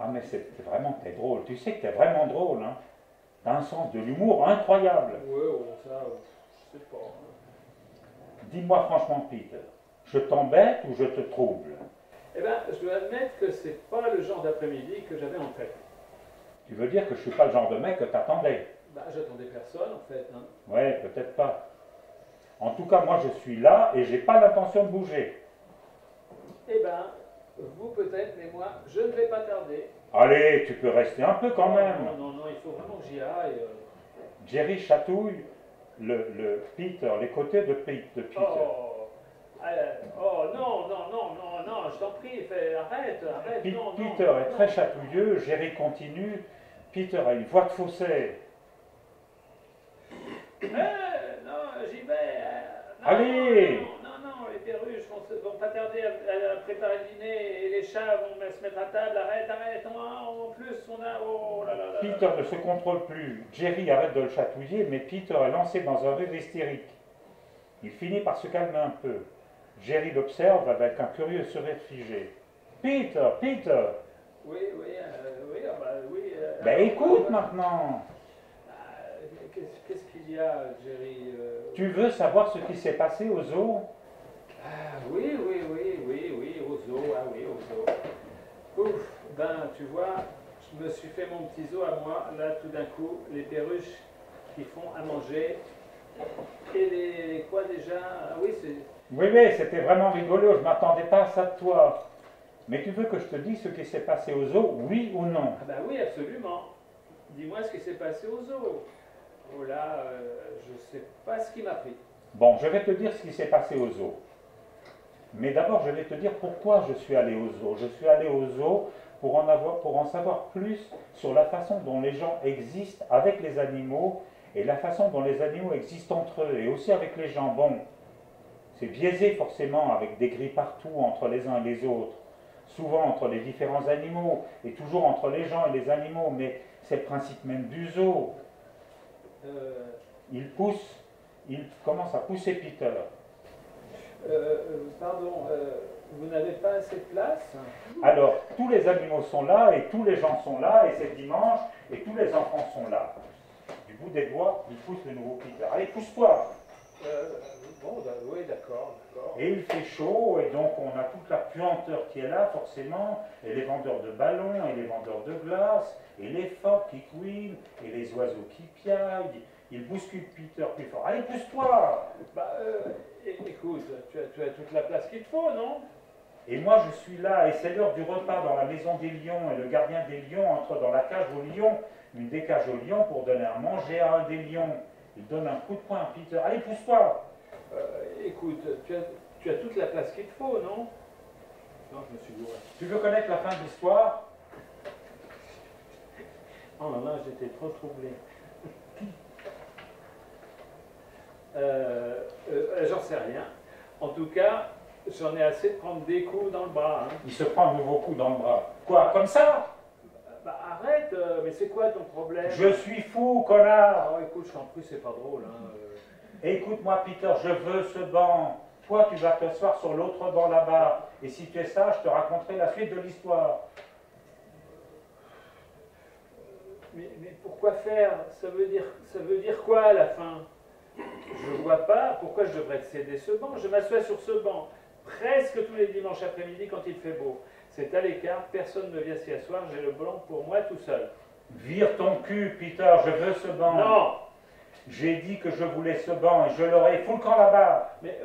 Ah, mais c'est vraiment, t'es drôle. Tu sais que t'es vraiment drôle, hein. T'as un sens de l'humour incroyable. Ouais, ça, je sais pas. Dis-moi franchement, Peter, je t'embête ou je te trouble? Eh ben, je dois admettre que c'est pas le genre d'après-midi que j'avais en tête. Tu veux dire que je suis pas le genre de mec que t'attendais? Bah, j'attendais personne, en fait, hein. Ouais, peut-être pas. En tout cas, moi, je suis là et j'ai pas l'intention de bouger. Eh ben... Vous peut-être, mais moi, je ne vais pas tarder. Allez, tu peux rester un peu quand même. Non, il faut vraiment que j'y aille. Jerry chatouille le Peter, les côtés de Peter. Oh, non, je t'en prie, arrête. Peter est très chatouilleux, Jerry continue, Peter a une voix de fausset. Non, j'y vais. Allez. Les perruches vont pas tarder à préparer le dîner et les chats vont se mettre à table. Arrête, en plus on a... Oh là là là. Peter ne se contrôle plus. Jerry arrête de le chatouiller, mais Peter est lancé dans un rêve hystérique. Il finit par se calmer un peu. Jerry l'observe avec un curieux sourire figé. Peter. Oui. Ben écoute maintenant. Qu'est-ce qu'il y a, Jerry? Tu veux savoir ce qui s'est passé au zoo? Ah, oui, au zoo, au zoo. Ouf, ben, tu vois, je me suis fait mon petit zoo à moi, là, tout d'un coup, les perruches qui font à manger, et les, quoi déjà, ah, oui, c'est... Oui, c'était vraiment rigolo, je m'attendais pas à ça de toi. Mais tu veux que je te dise ce qui s'est passé au zoo, oui ou non? Ah ben oui, absolument. Dis-moi ce qui s'est passé au zoo. Oh là, je sais pas ce qui m'a pris. Bon, je vais te dire ce qui s'est passé au zoo. Mais d'abord, je vais te dire pourquoi je suis allé au zoo. Je suis allé au zoo pour en savoir plus sur la façon dont les gens existent avec les animaux et la façon dont les animaux existent entre eux et aussi avec les gens. Bon, c'est biaisé forcément avec des grilles partout entre les uns et les autres, souvent entre les différents animaux et toujours entre les gens et les animaux, mais c'est le principe même du zoo. Il commence à pousser Peter. Pardon, vous n'avez pas assez de place? Alors, tous les animaux sont là, et tous les gens sont là, et c'est dimanche, et tous les enfants sont là. Du bout des doigts, il pousse le nouveau Peter. Allez, pousse-toi! Bon, oui, d'accord. Et il fait chaud, et donc on a toute la puanteur qui est là, forcément, et les vendeurs de ballons, et les vendeurs de glace, et les phoques qui couinent, et les oiseaux qui piaillent. Il bouscule Peter plus fort. Allez, pousse-toi! Bah, écoute, tu as toute la place qu'il te faut, non? Et moi, je suis là, et c'est l'heure du repas dans la maison des lions, et le gardien des lions entre dans la cage aux lions, une des cages aux lions, pour donner à manger à un des lions. Il donne un coup de poing à Peter. Allez, pousse-toi! Écoute, tu as toute la place qu'il te faut, non? Non, je me suis gouré. Tu veux connaître la fin de l'histoire? Oh là là, j'étais trop troublé. J'en sais rien. En tout cas, J'en ai assez de prendre des coups dans le bras. Hein. Il se prend de nouveaux coups dans le bras. Quoi, comme ça? Bah arrête, mais c'est quoi ton problème? Je suis fou, connard. Oh, écoute, je t'en prie, c'est pas drôle. Hein. Écoute-moi, Peter, je veux ce banc. Toi, tu vas t'asseoir sur l'autre banc là-bas. Et si tu es sage, je te raconterai la suite de l'histoire. Mais pourquoi faire? Ça veut dire quoi à la fin? Je vois pas pourquoi je devrais céder ce banc. Je m'assois sur ce banc presque tous les dimanches après-midi quand il fait beau. C'est à l'écart, personne ne vient s'y asseoir, j'ai le banc pour moi tout seul. Vire ton cul, Peter, je veux ce banc. Non! J'ai dit que je voulais ce banc et je l'aurai. Fous le camp là-bas. Mais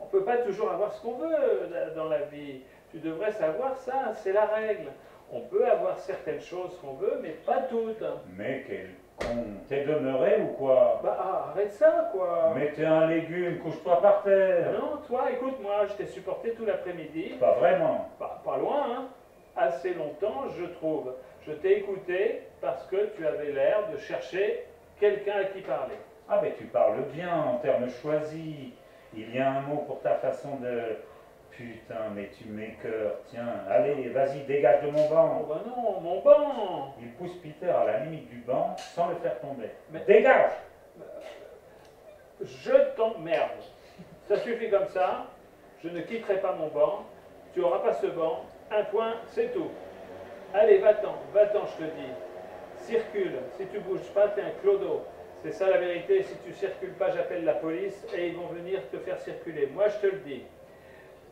on ne peut pas toujours avoir ce qu'on veut dans la vie. Tu devrais savoir ça, c'est la règle. On peut avoir certaines choses qu'on veut, mais pas toutes. Mais quel con! T'es demeuré ou quoi? Bah arrête ça, quoi! Mettez un légume, couche-toi par terre! Non, toi, écoute-moi, je t'ai supporté tout l'après-midi. Pas vraiment. Pas loin, hein? Assez longtemps, je trouve. Je t'ai écouté parce que tu avais l'air de chercher quelqu'un à qui parler. Ah, mais tu parles bien, en termes choisis. Il y a un mot pour ta façon de... Putain, mais tu m'écœures, tiens, allez, vas-y, dégage de mon banc. Oh ben non, mon banc. Il pousse Peter à la limite du banc sans le faire tomber. Mais dégage. Je t'emmerde. Ça suffit comme ça, je ne quitterai pas mon banc, tu n'auras pas ce banc, un point, c'est tout. Allez, va-t'en, je te dis. Circule, si tu bouges pas, t'es un clodo. C'est ça la vérité, si tu circules pas, j'appelle la police et ils vont venir te faire circuler. Moi, je te le dis.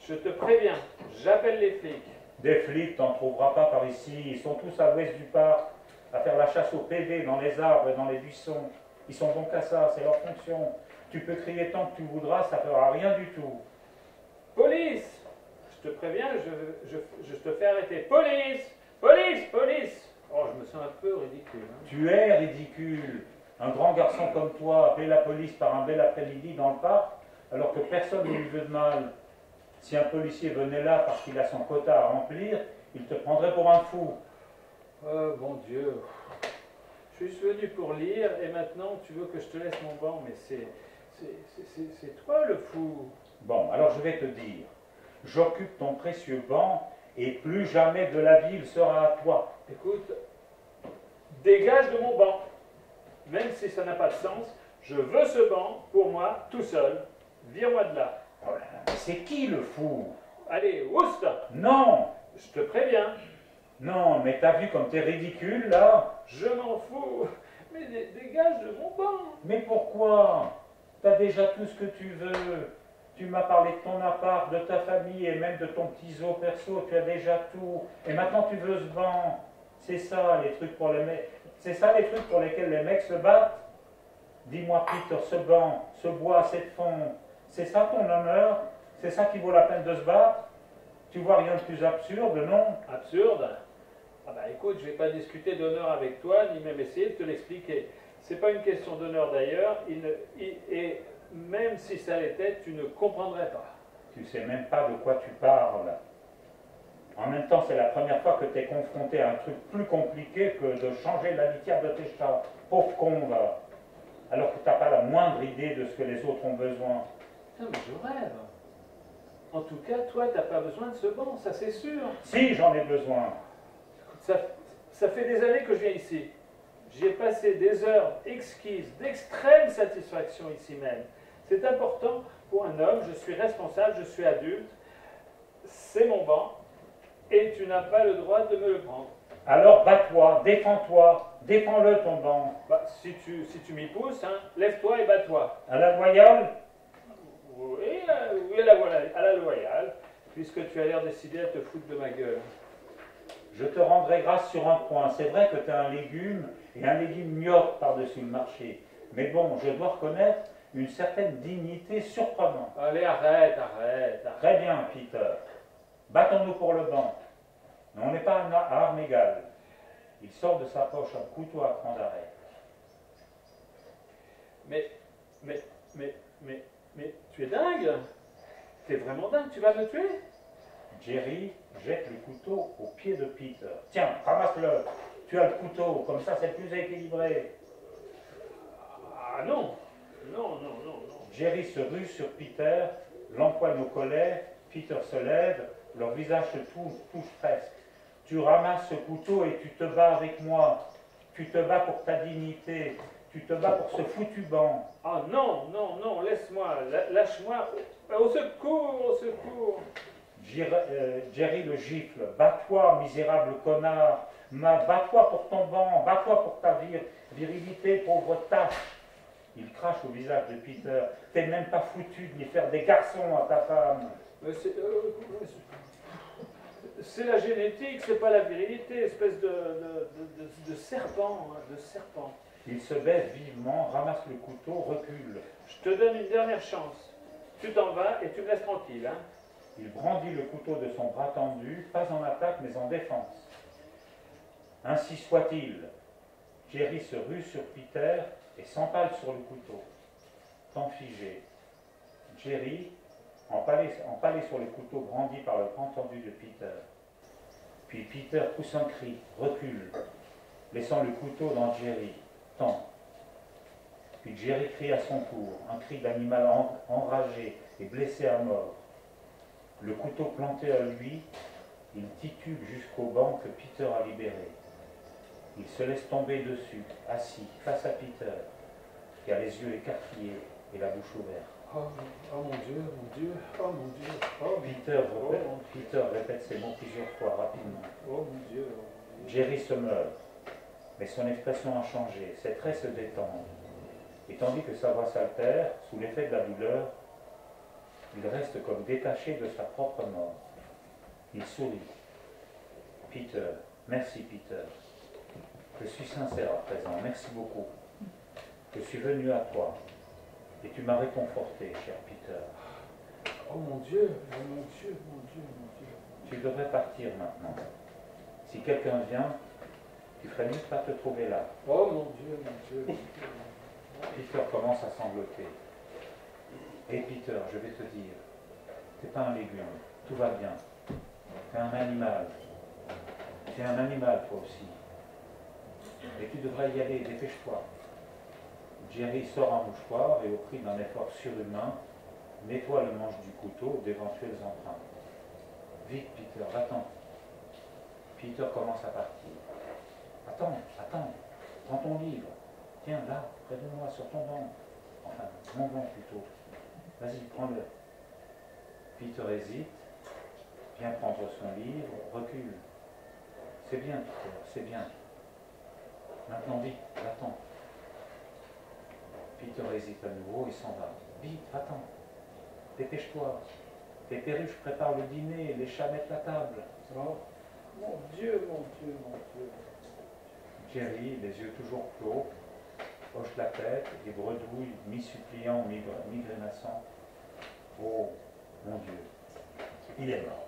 Je te préviens, j'appelle les flics. Des flics, t'en trouveras pas par ici. Ils sont tous à l'ouest du parc, à faire la chasse aux PV dans les arbres et dans les buissons. Ils sont donc à ça, c'est leur fonction. Tu peux crier tant que tu voudras, ça fera rien du tout. Police! Je te préviens, je te fais arrêter. Police! Police! Police! Oh, je me sens un peu ridicule. Hein. Tu es ridicule. Un grand garçon comme toi, appeler la police par un bel après-midi dans le parc, alors que personne ne lui veut de mal. Si un policier venait là parce qu'il a son quota à remplir, il te prendrait pour un fou. Oh, bon Dieu. Je suis venu pour lire et maintenant tu veux que je te laisse mon banc, mais c'est toi le fou. Bon, alors je vais te dire. J'occupe ton précieux banc et plus jamais de la ville sera à toi. Écoute, dégage de mon banc. Même si ça n'a pas de sens, je veux ce banc pour moi, tout seul. Vire-moi de là. C'est qui le fou? Allez, oust! Non! Je te préviens. Non, mais t'as vu comme t'es ridicule, là? Je m'en fous. Mais dégage de mon banc. Mais pourquoi? T'as déjà tout ce que tu veux. Tu m'as parlé de ton appart, de ta famille et même de ton petit zoo perso. Tu as déjà tout. Et maintenant tu veux ce banc. C'est ça les trucs pour les mecs. C'est ça les trucs pour lesquels les mecs se battent? Dis-moi, Peter, ce banc, ce bois, cette fonte. C'est ça ton honneur? C'est ça qui vaut la peine de se battre? Tu vois rien de plus absurde, non? Absurde? Ah bah écoute, je vais pas discuter d'honneur avec toi, ni même essayer de te l'expliquer. C'est pas une question d'honneur d'ailleurs, et même si ça l'était, tu ne comprendrais pas. Tu sais même pas de quoi tu parles. En même temps, c'est la première fois que tu es confronté à un truc plus compliqué que de changer la litière de tes chats. Pauvre con, va. Alors que t'as pas la moindre idée de ce que les autres ont besoin. Non mais je rêve. En tout cas, toi, t'as pas besoin de ce banc, ça c'est sûr. Si, j'en ai besoin. Ça fait des années que je viens ici. J'ai passé des heures exquises, d'extrême satisfaction ici même. C'est important pour un homme, je suis responsable, je suis adulte. C'est mon banc et tu n'as pas le droit de me le prendre. Alors bats-toi, défends-toi, défends-le ton banc. Bah, si tu m'y pousses, hein, lève-toi et bats-toi. À la voyole? Oui, à la loyale, puisque tu as l'air décidé à te foutre de ma gueule. Je te rendrai grâce sur un point. C'est vrai que tu as un légume, et un légume miope par-dessus le marché. Mais bon, je dois reconnaître une certaine dignité surprenante. Allez, arrête. Très bien, Peter. Battons-nous pour le banc. Mais on n'est pas à armes égales. Il sort de sa poche un couteau à cran d'arrêt. Mais tu es dingue! T'es vraiment dingue, tu vas me tuer? Jerry jette le couteau au pied de Peter. Tiens, ramasse-le! Tu as le couteau, comme ça c'est plus équilibré. Ah non! Non! Jerry se rue sur Peter, l'empoigne au collet, Peter se lève, leur visage se touche presque. Tu ramasses ce couteau et tu te bats avec moi. Tu te bats pour ta dignité. Tu te bats pour ce foutu banc. Ah non, non, non, laisse-moi, lâche-moi. Au secours, au secours. Jerry le gifle. Bats-toi, misérable connard. Bats-toi pour ton banc. Bats-toi pour ta virilité, pauvre tâche. Il crache au visage de Peter. T'es même pas foutu de lui faire des garçons à ta femme. C'est la génétique, c'est pas la virilité, espèce de serpent, hein, de serpent. Il se baisse vivement, ramasse le couteau, recule. Je te donne une dernière chance. Tu t'en vas et tu me laisses tranquille. Hein. Il brandit le couteau de son bras tendu, pas en attaque mais en défense. Ainsi soit-il. Jerry se rue sur Peter et s'empale sur le couteau. Temps figé. Jerry, empalé sur le couteau brandi par le bras tendu de Peter. Puis Peter pousse un cri, recule, laissant le couteau dans Jerry. Temps. Puis Jerry crie à son tour, un cri d'animal enragé et blessé à mort. Le couteau planté à lui, il titube jusqu'au banc que Peter a libéré. Il se laisse tomber dessus, assis, face à Peter, qui a les yeux écarquillés et la bouche ouverte. Oh mon Dieu, mon Dieu, oh mon Dieu, oh Peter, oh, Peter répète ces mots plusieurs fois rapidement. Oh mon Dieu, oh mon Dieu. Jerry se meurt, mais son expression a changé, ses traits se détendent. Et tandis que sa voix s'altère, sous l'effet de la douleur, il reste comme détaché de sa propre mort. Il sourit. Peter, merci Peter. Je suis sincère à présent, merci beaucoup. Je suis venu à toi. Et tu m'as réconforté, cher Peter. Oh mon Dieu, oh mon Dieu, mon Dieu, mon Dieu. Tu devrais partir maintenant. Si quelqu'un vient, tu ferais mieux de pas te trouver là. Oh mon Dieu, mon Dieu, mon Dieu. Peter commence à sangloter. Et Peter, je vais te dire, t'es pas un légume, tout va bien. T'es un animal. T'es un animal toi aussi. Et tu devrais y aller, dépêche-toi. Jerry sort un mouchoir et au prix d'un effort surhumain, nettoie le manche du couteau d'éventuelles empreintes. Vite Peter, va-t'en. Peter commence à partir. Attends, attends, prends ton livre. Tiens, là, près de moi, sur ton banc. Enfin, mon banc plutôt. Vas-y, prends-le. Peter hésite, vient prendre son livre, recule. C'est bien Peter, c'est bien. Maintenant vite, va-t'en. Peter hésite à nouveau, il s'en va. Vite, attends. Dépêche-toi. Les perruches préparent le dîner, les chats mettent la table. Oh. Mon Dieu, mon Dieu, mon Dieu. Jerry, les yeux toujours clos, hoche la tête et bredouille, mi-suppliant, mi-grimaçant. Oh, mon Dieu, il est mort.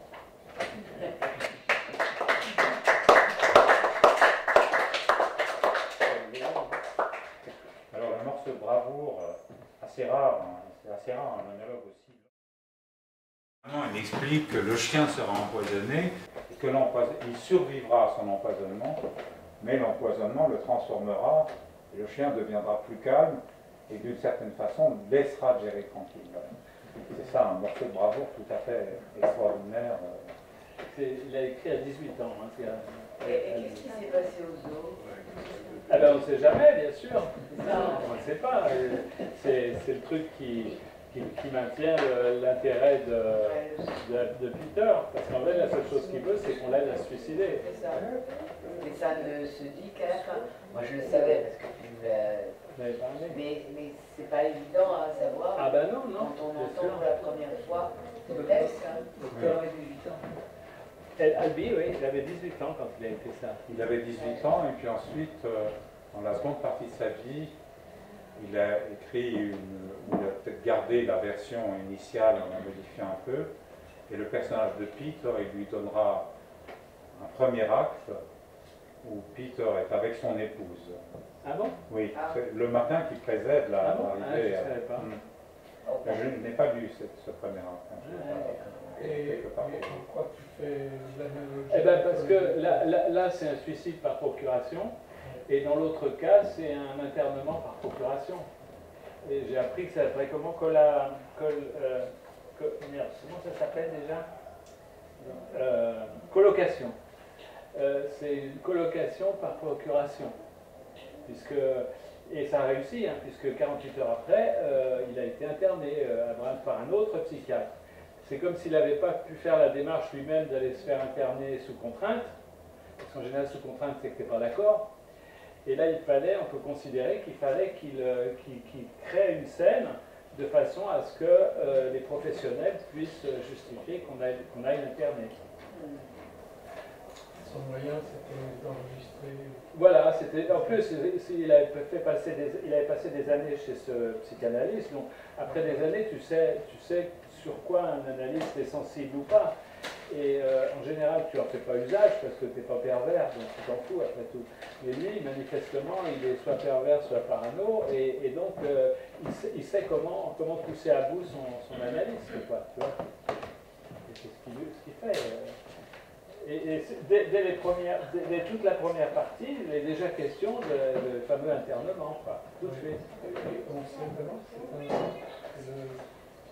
Alors, un morceau de bravoure, assez rare, un monologue aussi. Il explique que le chien sera empoisonné, et que il survivra à son empoisonnement, mais l'empoisonnement le transformera, et le chien deviendra plus calme, et d'une certaine façon, laissera Jerry tranquille. C'est ça, un morceau de bravoure tout à fait extraordinaire. Il a écrit à 18 ans. Hein, et qu'est-ce qui s'est passé au zoo? Alors on ne sait jamais, bien sûr. Non. On ne sait pas. C'est le truc qui maintient l'intérêt de Peter. Parce qu'en vrai, la seule chose qu'il veut, c'est qu'on l'aide à se suicider. C'est ça. Mais ça ne se dit qu'à la fin. Moi, je le savais parce que tu l'avais parlé. Mais c'est pas évident à savoir. Ah ben non, non. Quand on entend pour la première fois le texte, il avait 18 ans. Albee, oui, il avait 18 ans quand il a écrit ça. Il avait 18 ans et puis ensuite, dans la seconde partie de sa vie, il a écrit, il a peut-être gardé la version initiale en la modifiant un peu, et le personnage de Peter, il lui donnera un premier acte où Peter est avec son épouse. Ah bon? Oui, ah. Le matin qui précède la... Ah bon, arrivée, ah, je ne savais pas. Je n'ai pas lu ce premier acte. Hein, et pourquoi tu fais l'analogie? Eh bien parce que là c'est un suicide par procuration. Et dans l'autre cas, c'est un internement par procuration. Et j'ai appris que ça s'appelait comment merde, comment ça s'appelle déjà, colocation. C'est une colocation par procuration, puisque, et ça a réussi, hein, puisque 48 heures après, il a été interné par un autre psychiatre. C'est comme s'il n'avait pas pu faire la démarche lui-même d'aller se faire interner sous contrainte, parce qu'en général sous contrainte c'est que tu n'es pas d'accord, et là il fallait, on peut considérer qu'il fallait qu'il crée une scène de façon à ce que les professionnels puissent justifier qu'on aille interner. Son moyen, c'était d'enregistrer. Voilà, c'était. En plus, il avait passé des années chez ce psychanalyste. Donc, après des années, tu sais sur quoi un analyste est sensible ou pas. Et en général, tu n'en fais pas usage parce que tu n'es pas pervers, donc tu t'en fous après tout. Mais lui, manifestement, il est soit pervers, soit parano, et donc il sait comment pousser à bout son analyse, quoi. Tu vois, c'est ce qu'il fait. Et dès toute la première partie, il est déjà question de fameux internement, quoi. Tout de suite. On sait vraiment c'est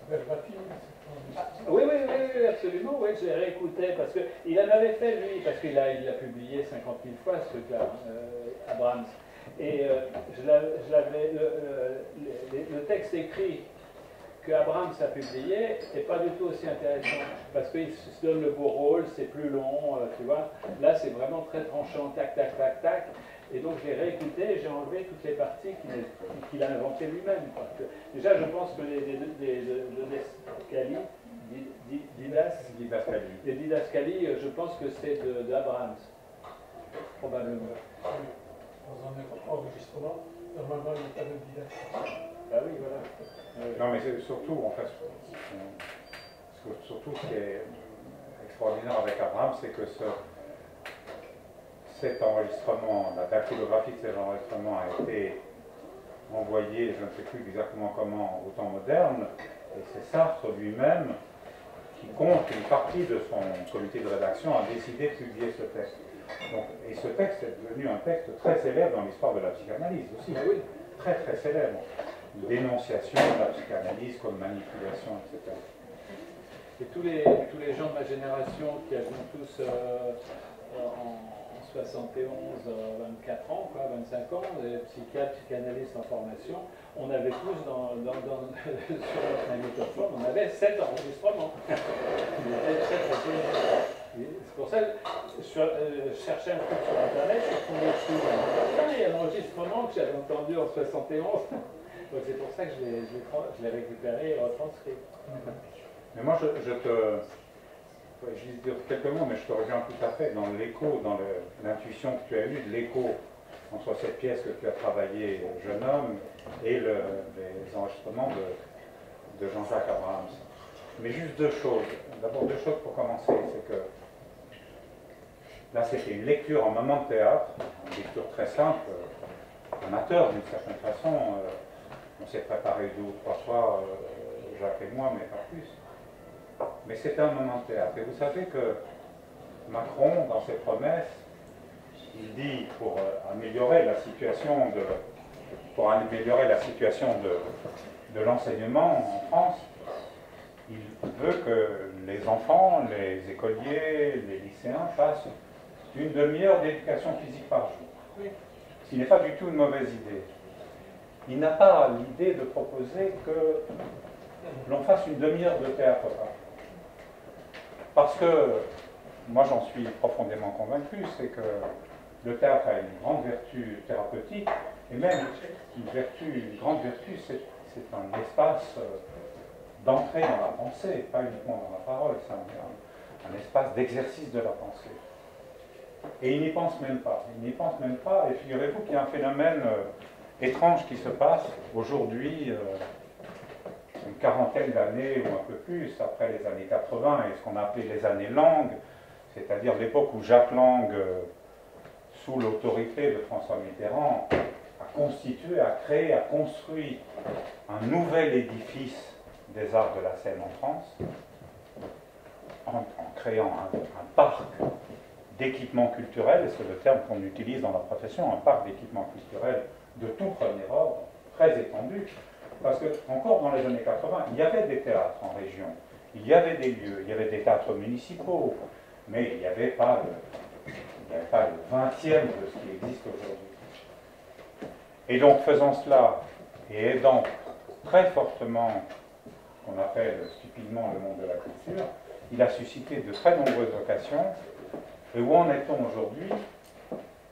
verbatim. Oui, absolument, oui, j'ai réécouté, parce qu'il en avait fait, lui, parce qu'il a publié 50 000 fois, ce truc-là, Abrahams. Et le texte écrit que Abrahams a publié n'est pas du tout aussi intéressant, parce qu'il se donne le beau rôle, c'est plus long, tu vois. Là, c'est vraiment très tranchant, tac, tac, tac, tac. Et donc, j'ai réécouté et j'ai enlevé toutes les parties qu'il a inventées lui-même. Déjà, je pense que les didascalies, je pense que c'est d'Abrahams, probablement. Dans un enregistrement, normalement, il n'y a pas de didascalie. Ah oui, voilà. Non, mais surtout, en fait, ce qui est extraordinaire avec Abrahams, c'est que cet enregistrement, la dactylographie de cet enregistrement a été envoyée, je ne sais plus exactement comment, au temps moderne, et c'est Sartre lui-même qui compte une partie de son comité de rédaction a décidé de publier ce texte. Donc, et ce texte est devenu un texte très célèbre dans l'histoire de la psychanalyse aussi, oui, très très célèbre. Dénonciation de la psychanalyse comme manipulation, etc. Et tous les gens de ma génération qui avions tous en 71, 24 ans, quoi, 25 ans, des psychiatres, psychanalystes en formation, on avait tous sur notre magnétophone, on avait 7 enregistrements. C'est pour ça que je cherchais un truc sur Internet, je suis tombé dessus. Il y a un enregistrement que j'avais entendu en 71. Donc c'est pour ça que je l'ai récupéré et retranscrit. Mais moi, je vais dire quelques mots, mais je te rejoins tout à fait dans l'écho, dans l'intuition que tu as eue de l'écho entre cette pièce que tu as travaillée, jeune homme, et les enregistrements de Jean-Jacques Abrahams. Mais juste deux choses. D'abord, deux choses pour commencer. C'est que là, c'était une lecture en moment de théâtre, une lecture très simple, amateur d'une certaine façon. On s'est préparé 2 ou 3 fois, Jacques et moi, mais pas plus. Mais c'était un moment de théâtre. Et vous savez que Macron, dans ses promesses, il dit, pour améliorer la situation de l'enseignement en France, il veut que les enfants, les écoliers, les lycéens fassent une demi-heure d'éducation physique par jour. Ce qui n'est pas du tout une mauvaise idée. Il n'a pas l'idée de proposer que l'on fasse une demi-heure de théâtre. Parce que, moi j'en suis profondément convaincu, c'est que le théâtre a une grande vertu thérapeutique, et même une grande vertu, c'est un espace d'entrée dans la pensée, pas uniquement dans la parole, c'est un espace d'exercice de la pensée. Et il n'y pense même pas, et figurez-vous qu'il y a un phénomène étrange qui se passe aujourd'hui, une quarantaine d'années ou un peu plus, après les années 80 et ce qu'on a appelé les années Lang, c'est-à-dire l'époque où Jack Lang, sous l'autorité de François Mitterrand, a constitué, a créé, a construit un nouvel édifice des arts de la scène en France, en créant un parc d'équipements culturels, c'est le terme qu'on utilise dans la profession, un parc d'équipements culturels de tout premier ordre, très étendu, parce que encore dans les années 80, il y avait des théâtres en région, il y avait des lieux, il y avait des théâtres municipaux, mais il n'y avait pas le 20e de ce qui existe aujourd'hui. Et donc faisant cela, et aidant très fortement ce qu'on appelle stupidement le monde de la culture, il a suscité de très nombreuses vocations. Et où en est-on aujourd'hui?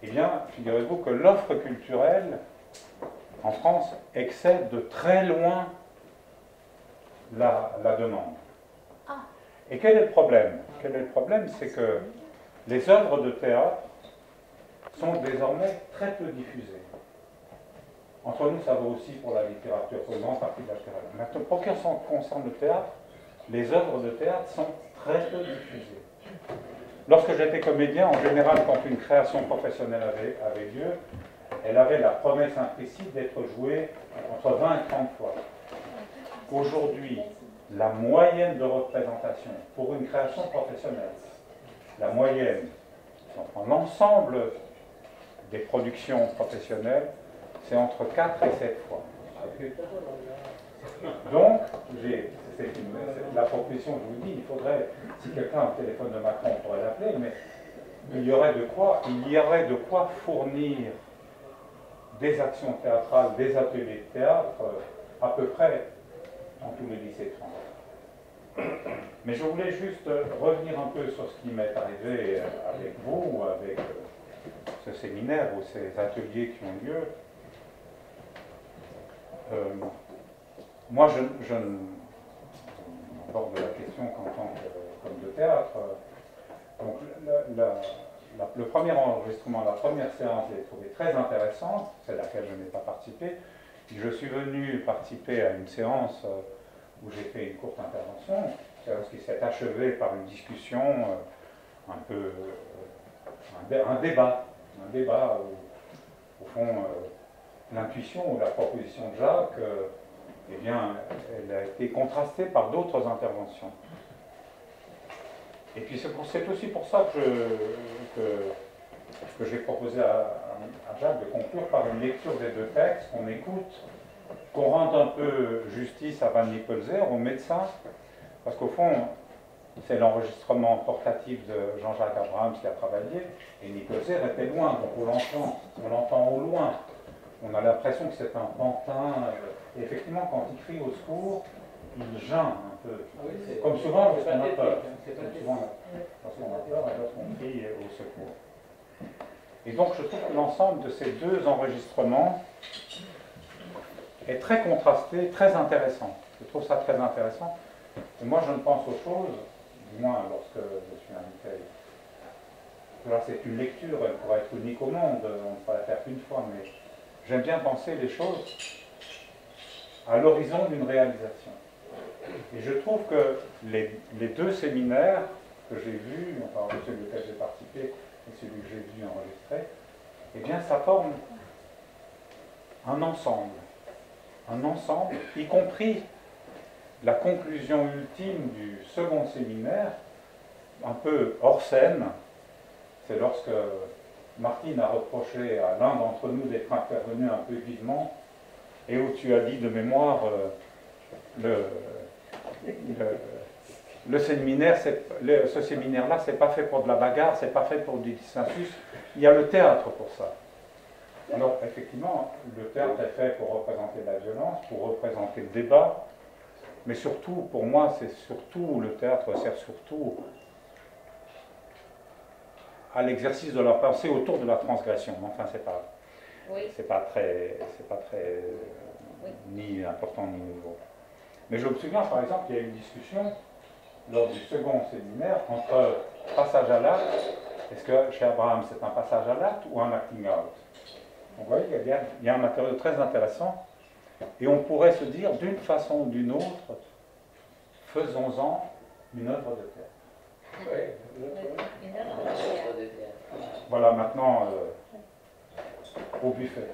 Eh bien, figurez-vous que l'offre culturelle en France excède de très loin la demande. Et quel est le problème? Quel est le problème? C'est que les œuvres de théâtre sont désormais très peu diffusées. Entre nous, ça va aussi pour la littérature, pour une grande partie de la littérature. Maintenant, pour ce qui concerne le théâtre, les œuvres de théâtre sont très peu diffusées. Lorsque j'étais comédien, en général, quand une création professionnelle avait lieu, elle avait la promesse implicite d'être jouée entre 20 et 30 fois. Aujourd'hui, la moyenne de représentation pour une création professionnelle, la moyenne, en l'ensemble des productions professionnelles, c'est entre 4 et 7 fois. Donc, la proposition, je vous dis, il faudrait, si quelqu'un a le téléphone de Macron, on pourrait l'appeler, mais il y aurait de quoi fournir des actions théâtrales, des ateliers de théâtre, à peu près dans tous les lycées français. Mais je voulais juste revenir un peu sur ce qui m'est arrivé avec vous, ou avec ce séminaire, ou ces ateliers qui ont lieu. Moi, je n'aborde la question qu'en tant que comme de théâtre. Donc, le premier enregistrement, la première séance, je l'ai trouvée très intéressante, celle à laquelle je n'ai pas participé. Je suis venu participer à une séance où j'ai fait une courte intervention, séance qui s'est achevée par une discussion, un peu un débat où, au fond, l'intuition ou la proposition de Jacques. Eh bien, elle a été contrastée par d'autres interventions. Et puis c'est aussi pour ça que j'ai proposé à Jacques de conclure par une lecture des deux textes, qu'on écoute, qu'on rende un peu justice à Van Nypelseer, au médecin, parce qu'au fond, c'est l'enregistrement portatif de Jean-Jacques Abrahams qui a travaillé, et Nypelseer était loin, donc on l'entend au loin. On a l'impression que c'est un pantin. Et effectivement, quand il crie au secours, il geint un peu. Oui, comme souvent, parce qu'on a peur. Parce qu'on a peur et lorsqu'on crie au secours. Et donc, je trouve que l'ensemble de ces deux enregistrements est très contrasté, très intéressant. Je trouve ça très intéressant. Et moi, je ne pense aux choses, du moins lorsque je suis invité. Là, c'est une lecture, elle pourrait être unique au monde, on ne peut la faire qu'une fois, mais j'aime bien penser les choses à l'horizon d'une réalisation. Et je trouve que les deux séminaires que j'ai vus, enfin celui auquel j'ai participé et celui que j'ai vu enregistré, eh bien ça forme un ensemble, y compris la conclusion ultime du second séminaire, un peu hors scène, c'est lorsque Martine a reproché à l'un d'entre nous d'être intervenu un peu vivement, et où tu as dit de mémoire, ce séminaire-là, c'est pas fait pour de la bagarre, c'est pas fait pour du dissensus, il y a le théâtre pour ça. Alors, effectivement, le théâtre est fait pour représenter la violence, pour représenter le débat, mais surtout, pour moi, c'est surtout, le théâtre sert surtout à l'exercice de la pensée autour de la transgression, enfin, c'est pas... Oui. C'est pas très ni important ni nouveau. Mais je me souviens, par exemple, qu'il y a eu une discussion lors du second séminaire entre passage à l'acte. Est-ce que chez Abraham c'est un passage à l'acte ou un acting out? Donc, vous voyez, il y a un matériau très intéressant. Et on pourrait se dire, d'une façon ou d'une autre, faisons-en une œuvre de théâtre. Oui. Une œuvre de théâtre. Voilà, maintenant... au buffet.